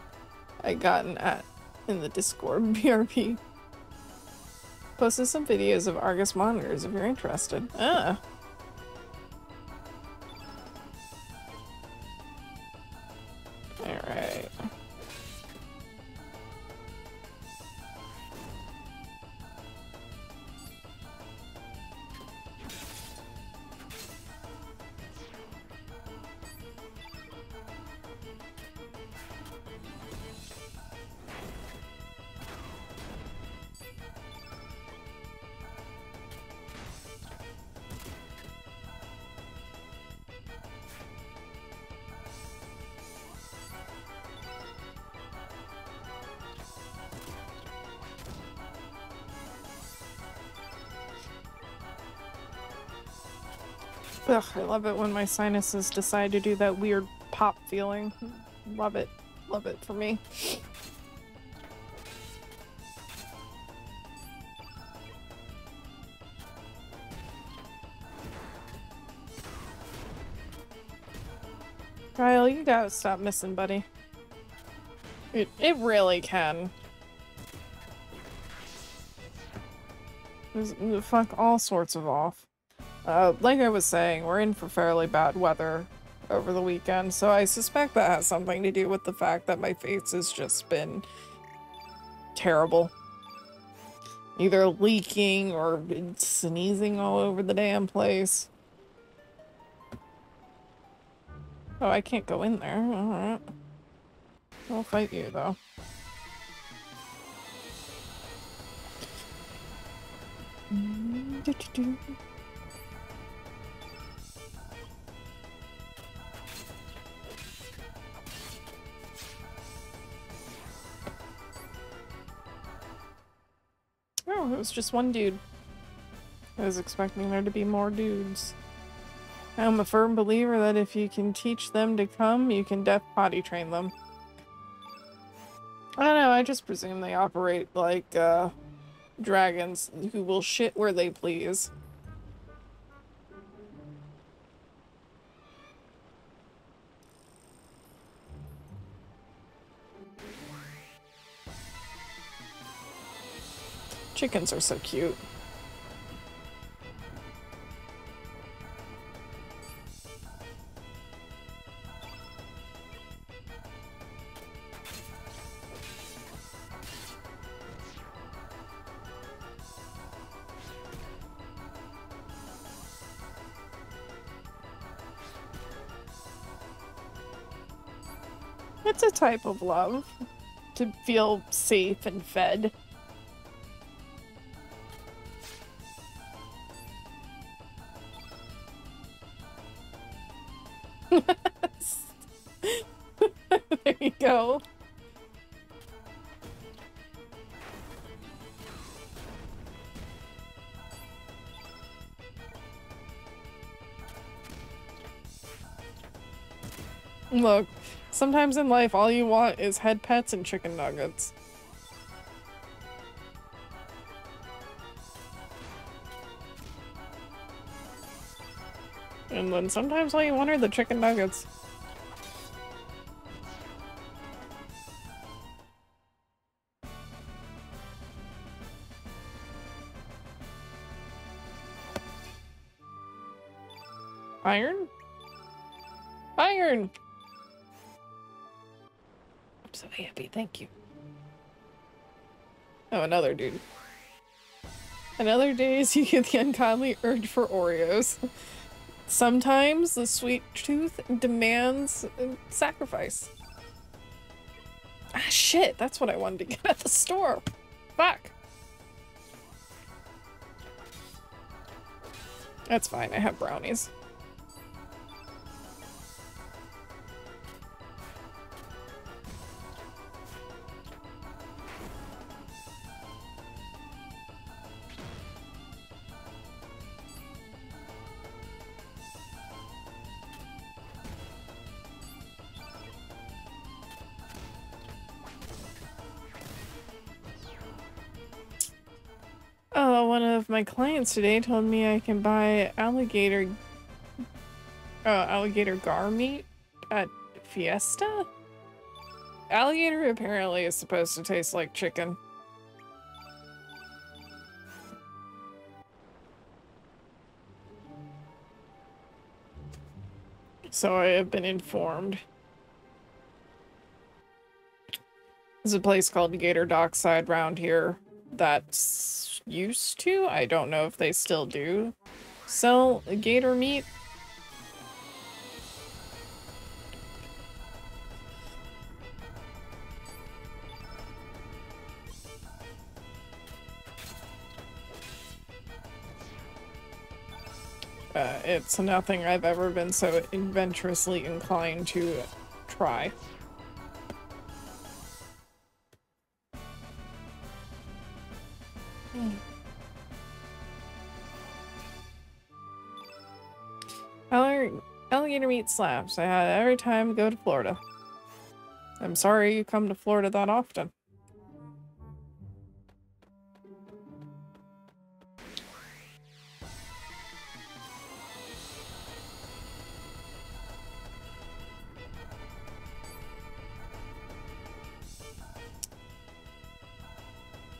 I got an at in the Discord B R P. Posted some videos of Argus monitors if you're interested. Ah. Ugh, I love it when my sinuses decide to do that weird pop feeling. Love it. Love it for me. Guile, you gotta stop missing, buddy. It, it really can. There's fuck all sorts of off. Uh, like I was saying, we're in for fairly bad weather over the weekend, so I suspect that has something to do with the fact that my face has just been terrible. Either leaking or sneezing all over the damn place. Oh, I can't go in there. Alright. I'll fight you, though. Oh, it was just one dude. I was expecting there to be more dudes. I'm a firm believer that if you can teach them to come, you can death potty train them. I don't know, I just presume they operate like, uh, dragons who will shit where they please. Chickens are so cute. It's a type of love, to feel safe and fed. There you go. Look, sometimes in life all you want is head pets and chicken nuggets. And then sometimes all you want are the chicken nuggets. Iron? Iron! I'm so happy, thank you. Oh, another dude. Another days you get the ungodly urge for Oreos. Sometimes the sweet tooth demands sacrifice. Ah, shit, that's what I wanted to get at the store. Fuck. That's fine, I have brownies. My clients today told me I can buy alligator uh, alligator gar meat at Fiesta? Alligator apparently is supposed to taste like chicken. So I have been informed. There's a place called Gator Dockside round here that's used to, I don't know if they still do, sell gator meat. Uh, it's nothing I've ever been so adventurously inclined to try. Alligator meat slaps. I had every time I go to Florida. I'm sorry you come to Florida that often.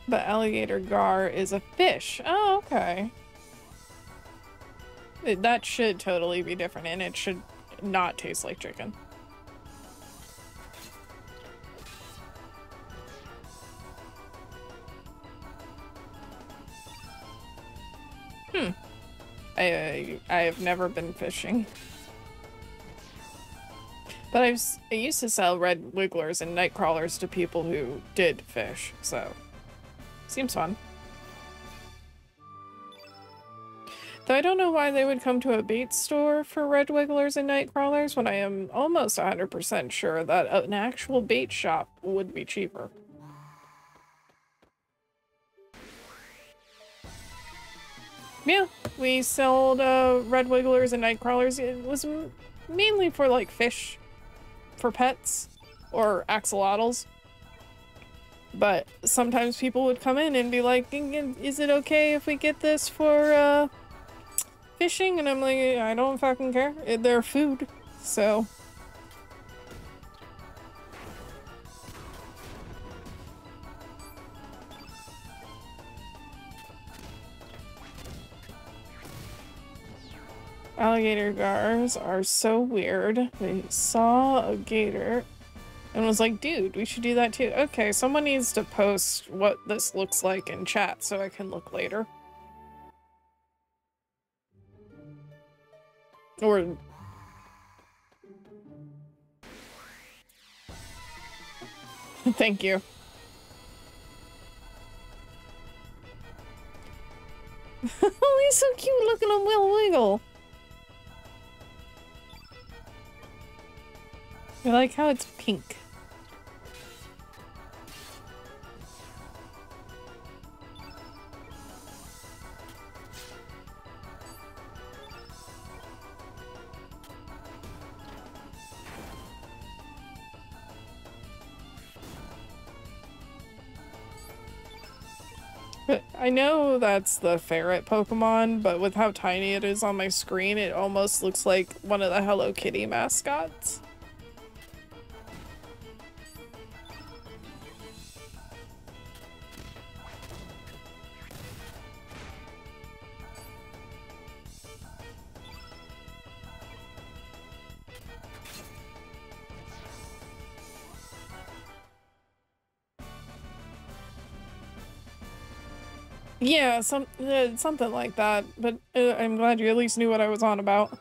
the alligator gar is a fish. Oh, okay. It, that should totally be different, and it should not taste like chicken. Hmm. I, I have never been fishing. But I've, I used to sell red wigglers and night crawlers to people who did fish, so... Seems fun. Though I don't know why they would come to a bait store for red wigglers and night crawlers when I am almost one hundred percent sure that an actual bait shop would be cheaper. Yeah, we sold uh, red wigglers and night crawlers. It was mainly for, like, fish for pets or axolotls. But sometimes people would come in and be like, is it okay if we get this for uh, fishing? And I'm like, I don't fucking care. They're food, so... Alligator gars are so weird. They saw a gator and was like, dude, we should do that too. Okay, someone needs to post what this looks like in chat so I can look later. Or... Thank you. Oh, he's so cute looking on Will Wiggle. I like how it's pink. But I know that's the ferret Pokemon, but with how tiny it is on my screen, it almost looks like one of the Hello Kitty mascots. Yeah, some uh, something like that, but uh, I'm glad you at least knew what I was on about.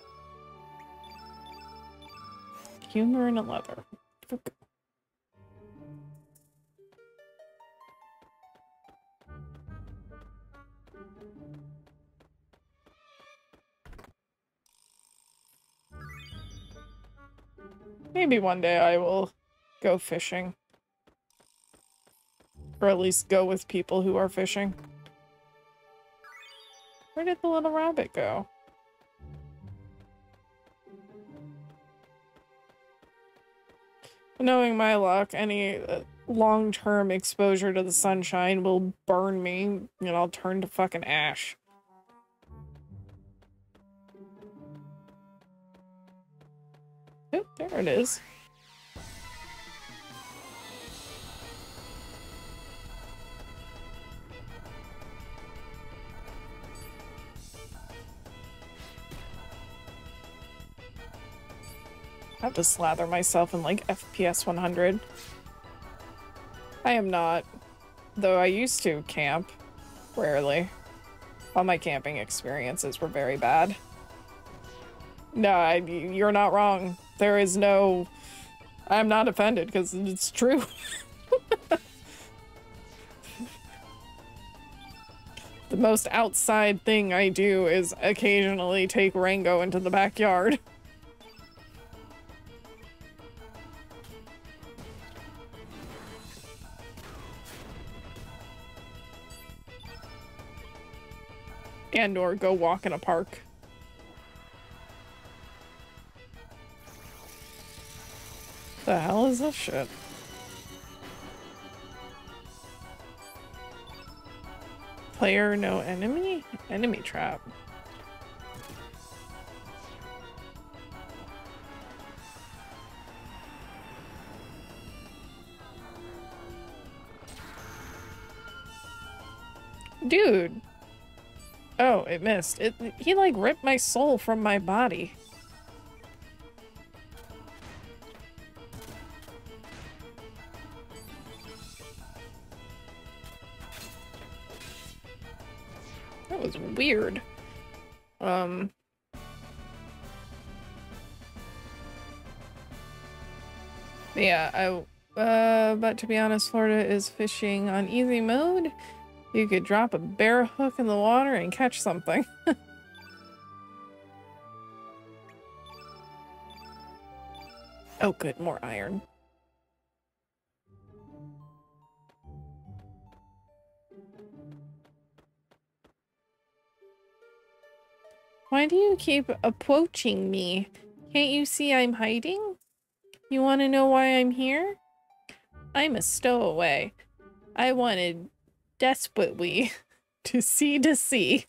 Humor in a leather. Maybe one day I will go fishing. Or at least go with people who are fishing. Where did the little rabbit go? Knowing my luck, any long-term exposure to the sunshine will burn me, and I'll turn to fucking ash. Oh, there it is. I have to slather myself in, like, F P S one hundred. I am not, though I used to camp, rarely. All my camping experiences were very bad. No, I, you're not wrong. There is no... I'm not offended, because it's true. The most outside thing I do is occasionally take Rango into the backyard. And or go walk in a park. The hell is this shit? Player no enemy? Enemy trap. Dude. Oh, it missed. It, he, like, ripped my soul from my body. That was weird. Um... Yeah, I, uh, but to be honest, Florida is fishing on easy mode. You could drop a bear hook in the water and catch something. Oh, good, more iron. Why do you keep approaching me? Can't you see I'm hiding? You want to know why I'm here? I'm a stowaway. I wanted desperately to see to see.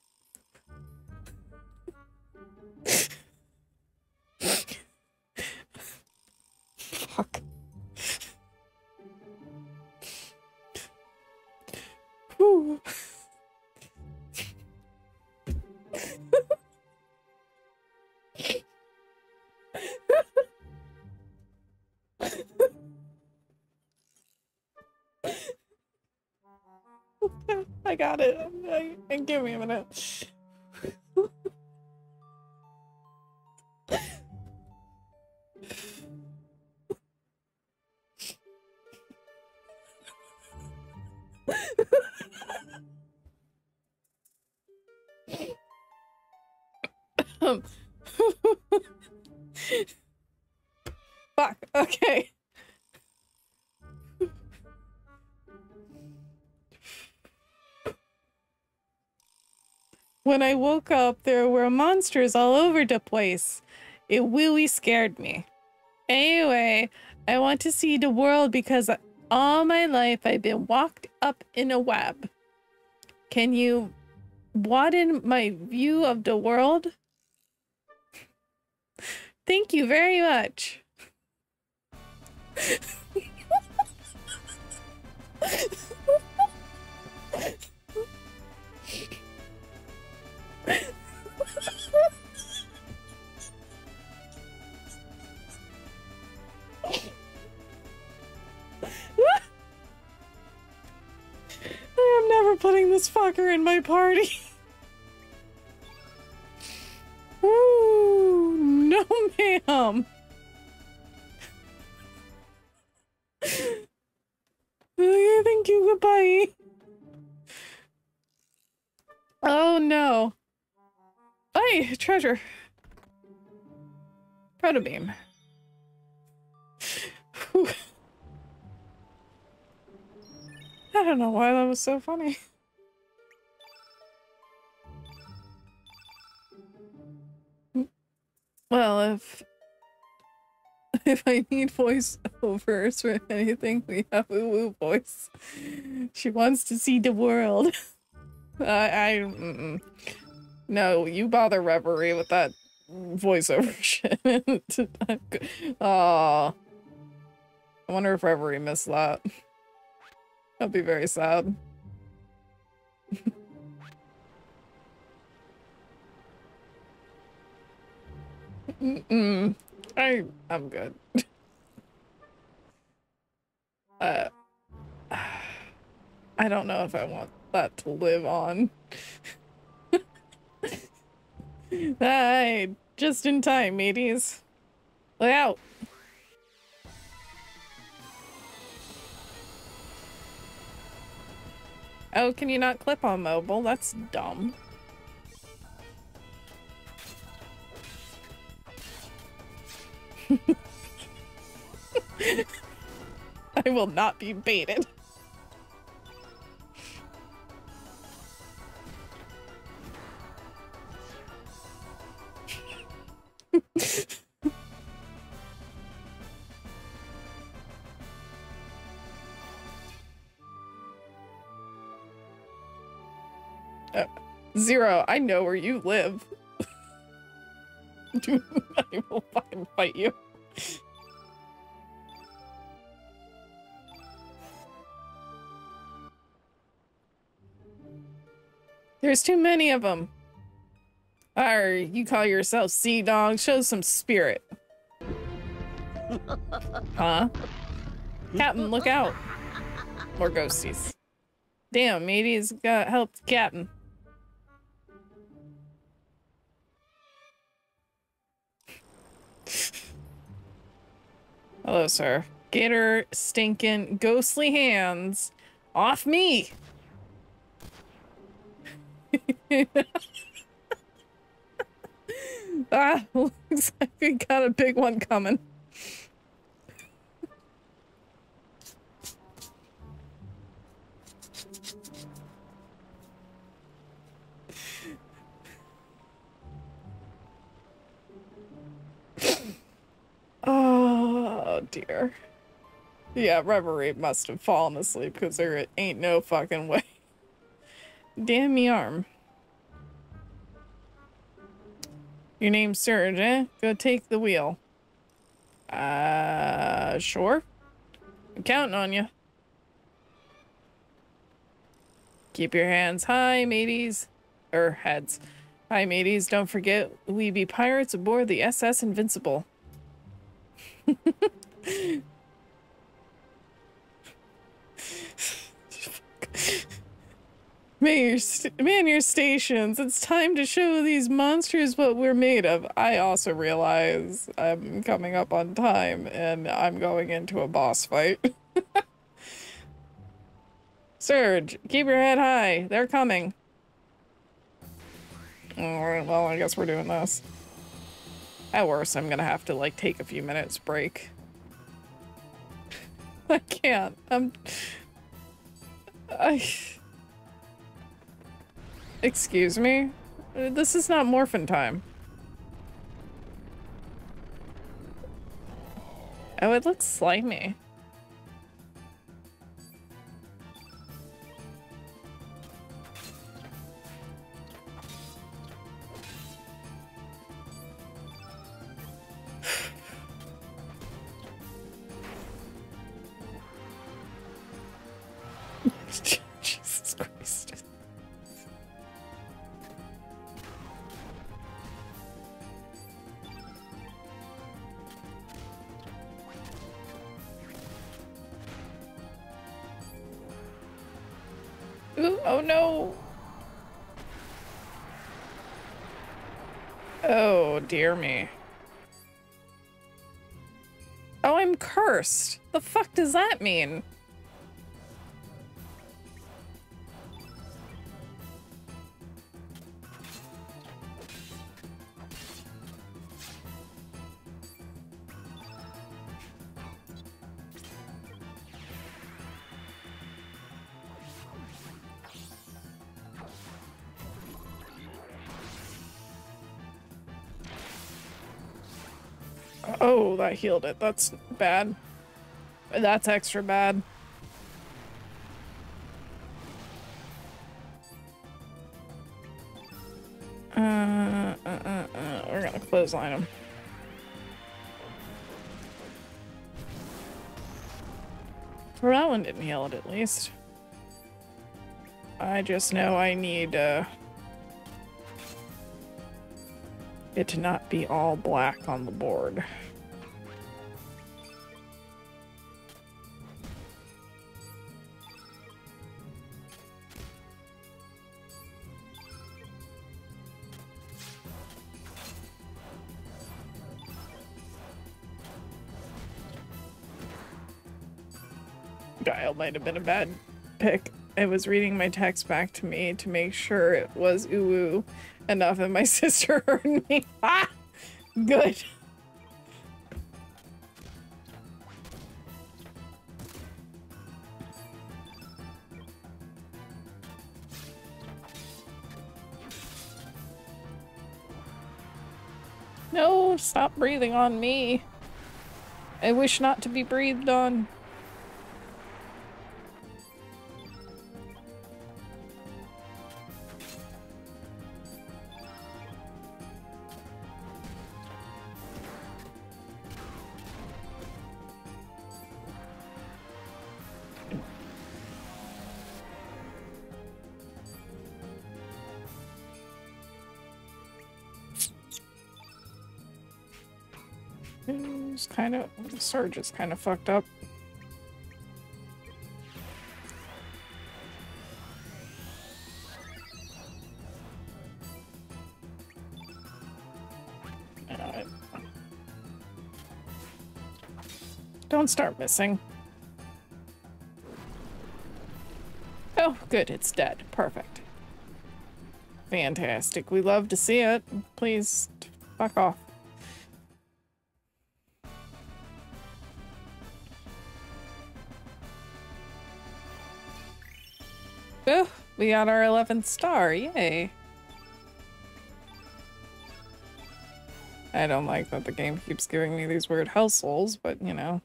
Fuck. Whew. I got it. I, I, give me a minute. Fuck. Okay. When I woke up, there were monsters all over the place. It really scared me. Anyway, I want to see the world because all my life I've been locked up in a web. Can you broaden my view of the world? Thank you very much. I'm never putting this fucker in my party. Ooh, no ma'am. Thank you, goodbye. Oh no. Hey, treasure. Protobeam. I don't know why that was so funny. Well, if if I need voiceovers for anything, we have Uwu voice. She wants to see the world. I. I mm-mm. No, you bother Reverie with that voiceover shit. Aw. I wonder if Reverie missed that. That'd be very sad. Mm-mm. I, I'm good. uh, I don't know if I want that to live on. Hi, just in time, mateys. Look out. Oh, can you not clip on mobile? That's dumb. I will not be baited. uh, Zero, I know where you live. Dude, I will fucking fight you. There's too many of them. Or you call yourself Sea Dog? Show some spirit. Huh? Captain, look out. More ghosties. Damn, maybe he's got helped Captain. Hello, sir. Get her stinking ghostly hands off me! Ah, looks like we got a big one coming. Oh, dear. Yeah, Reverie must have fallen asleep because there ain't no fucking way. Damn me arm. Your name's Serge, eh? Go take the wheel. Uh, sure. I'm counting on you. Keep your hands high, mateys. Er, heads. Hi, mateys. Don't forget, we be pirates aboard the S S Invincible. Man your, man your stations, it's time to show these monsters what we're made of. I also realize I'm coming up on time and I'm going into a boss fight. Serge, keep your head high, they're coming. Alright, well I guess we're doing this. At worst, I'm gonna have to like take a few minutes break. I can't. I'm. I. Excuse me. This is not morphin' time. Oh, it looks slimy. Jesus Christ. Ooh, oh no. Oh dear me. Oh, I'm cursed. The fuck does that mean? Oh, that healed it. That's bad. That's extra bad. Uh, uh, uh, uh. We're gonna clothesline him. Well, that one didn't heal it, at least. I just know I need, uh... it to not be all black on the board. Guile might have been a bad pick. I was reading my text back to me to make sure it was uwu enough, and my sister heard me. Ah! Good. No, stop breathing on me. I wish not to be breathed on. is kind of... Serge is kind of fucked up. Uh, don't start missing. Oh, good, it's dead. Perfect. Fantastic. We love to see it. Please, fuck off. Oh, we got our eleventh star. Yay. I don't like that the game keeps giving me these weird hell souls, but, you know,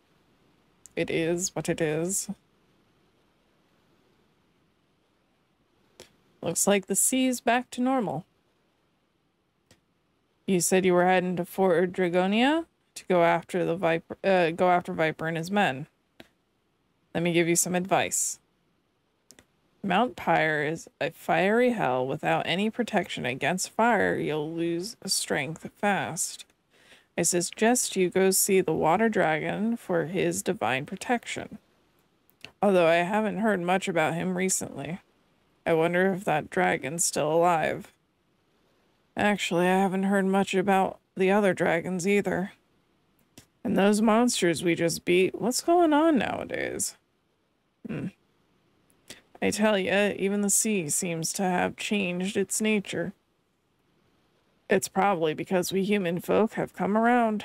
it is what it is. Looks like the sea's back to normal. You said you were heading to Fort Dragonia to go after the Viper, uh, go after Viper and his men. Let me give you some advice. Mount Pyre is a fiery hell. Without any protection against fire, you'll lose strength fast. I suggest you go see the Water Dragon for his divine protection. Although I haven't heard much about him recently. I wonder if that dragon's still alive. Actually, I haven't heard much about the other dragons either. And those monsters we just beat, what's going on nowadays? Hmm. I tell ya, even the sea seems to have changed its nature. It's probably because we human folk have come around.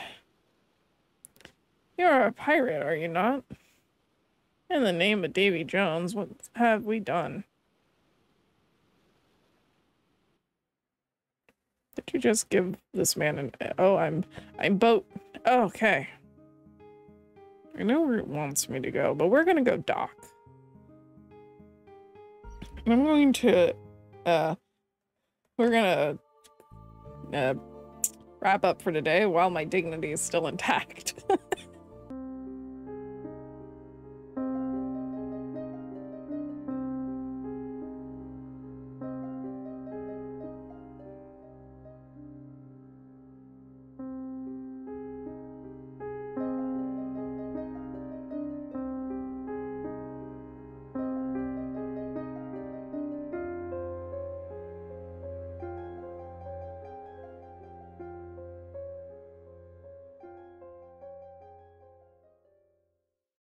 You're a pirate, are you not? In the name of Davy Jones, what have we done? Did you just give this man an... Oh, I'm... I'm boat... Oh, okay. I know where it wants me to go, but we're gonna go dock. I'm going to... Uh... We're gonna... Uh... Wrap up for today while my dignity is still intact.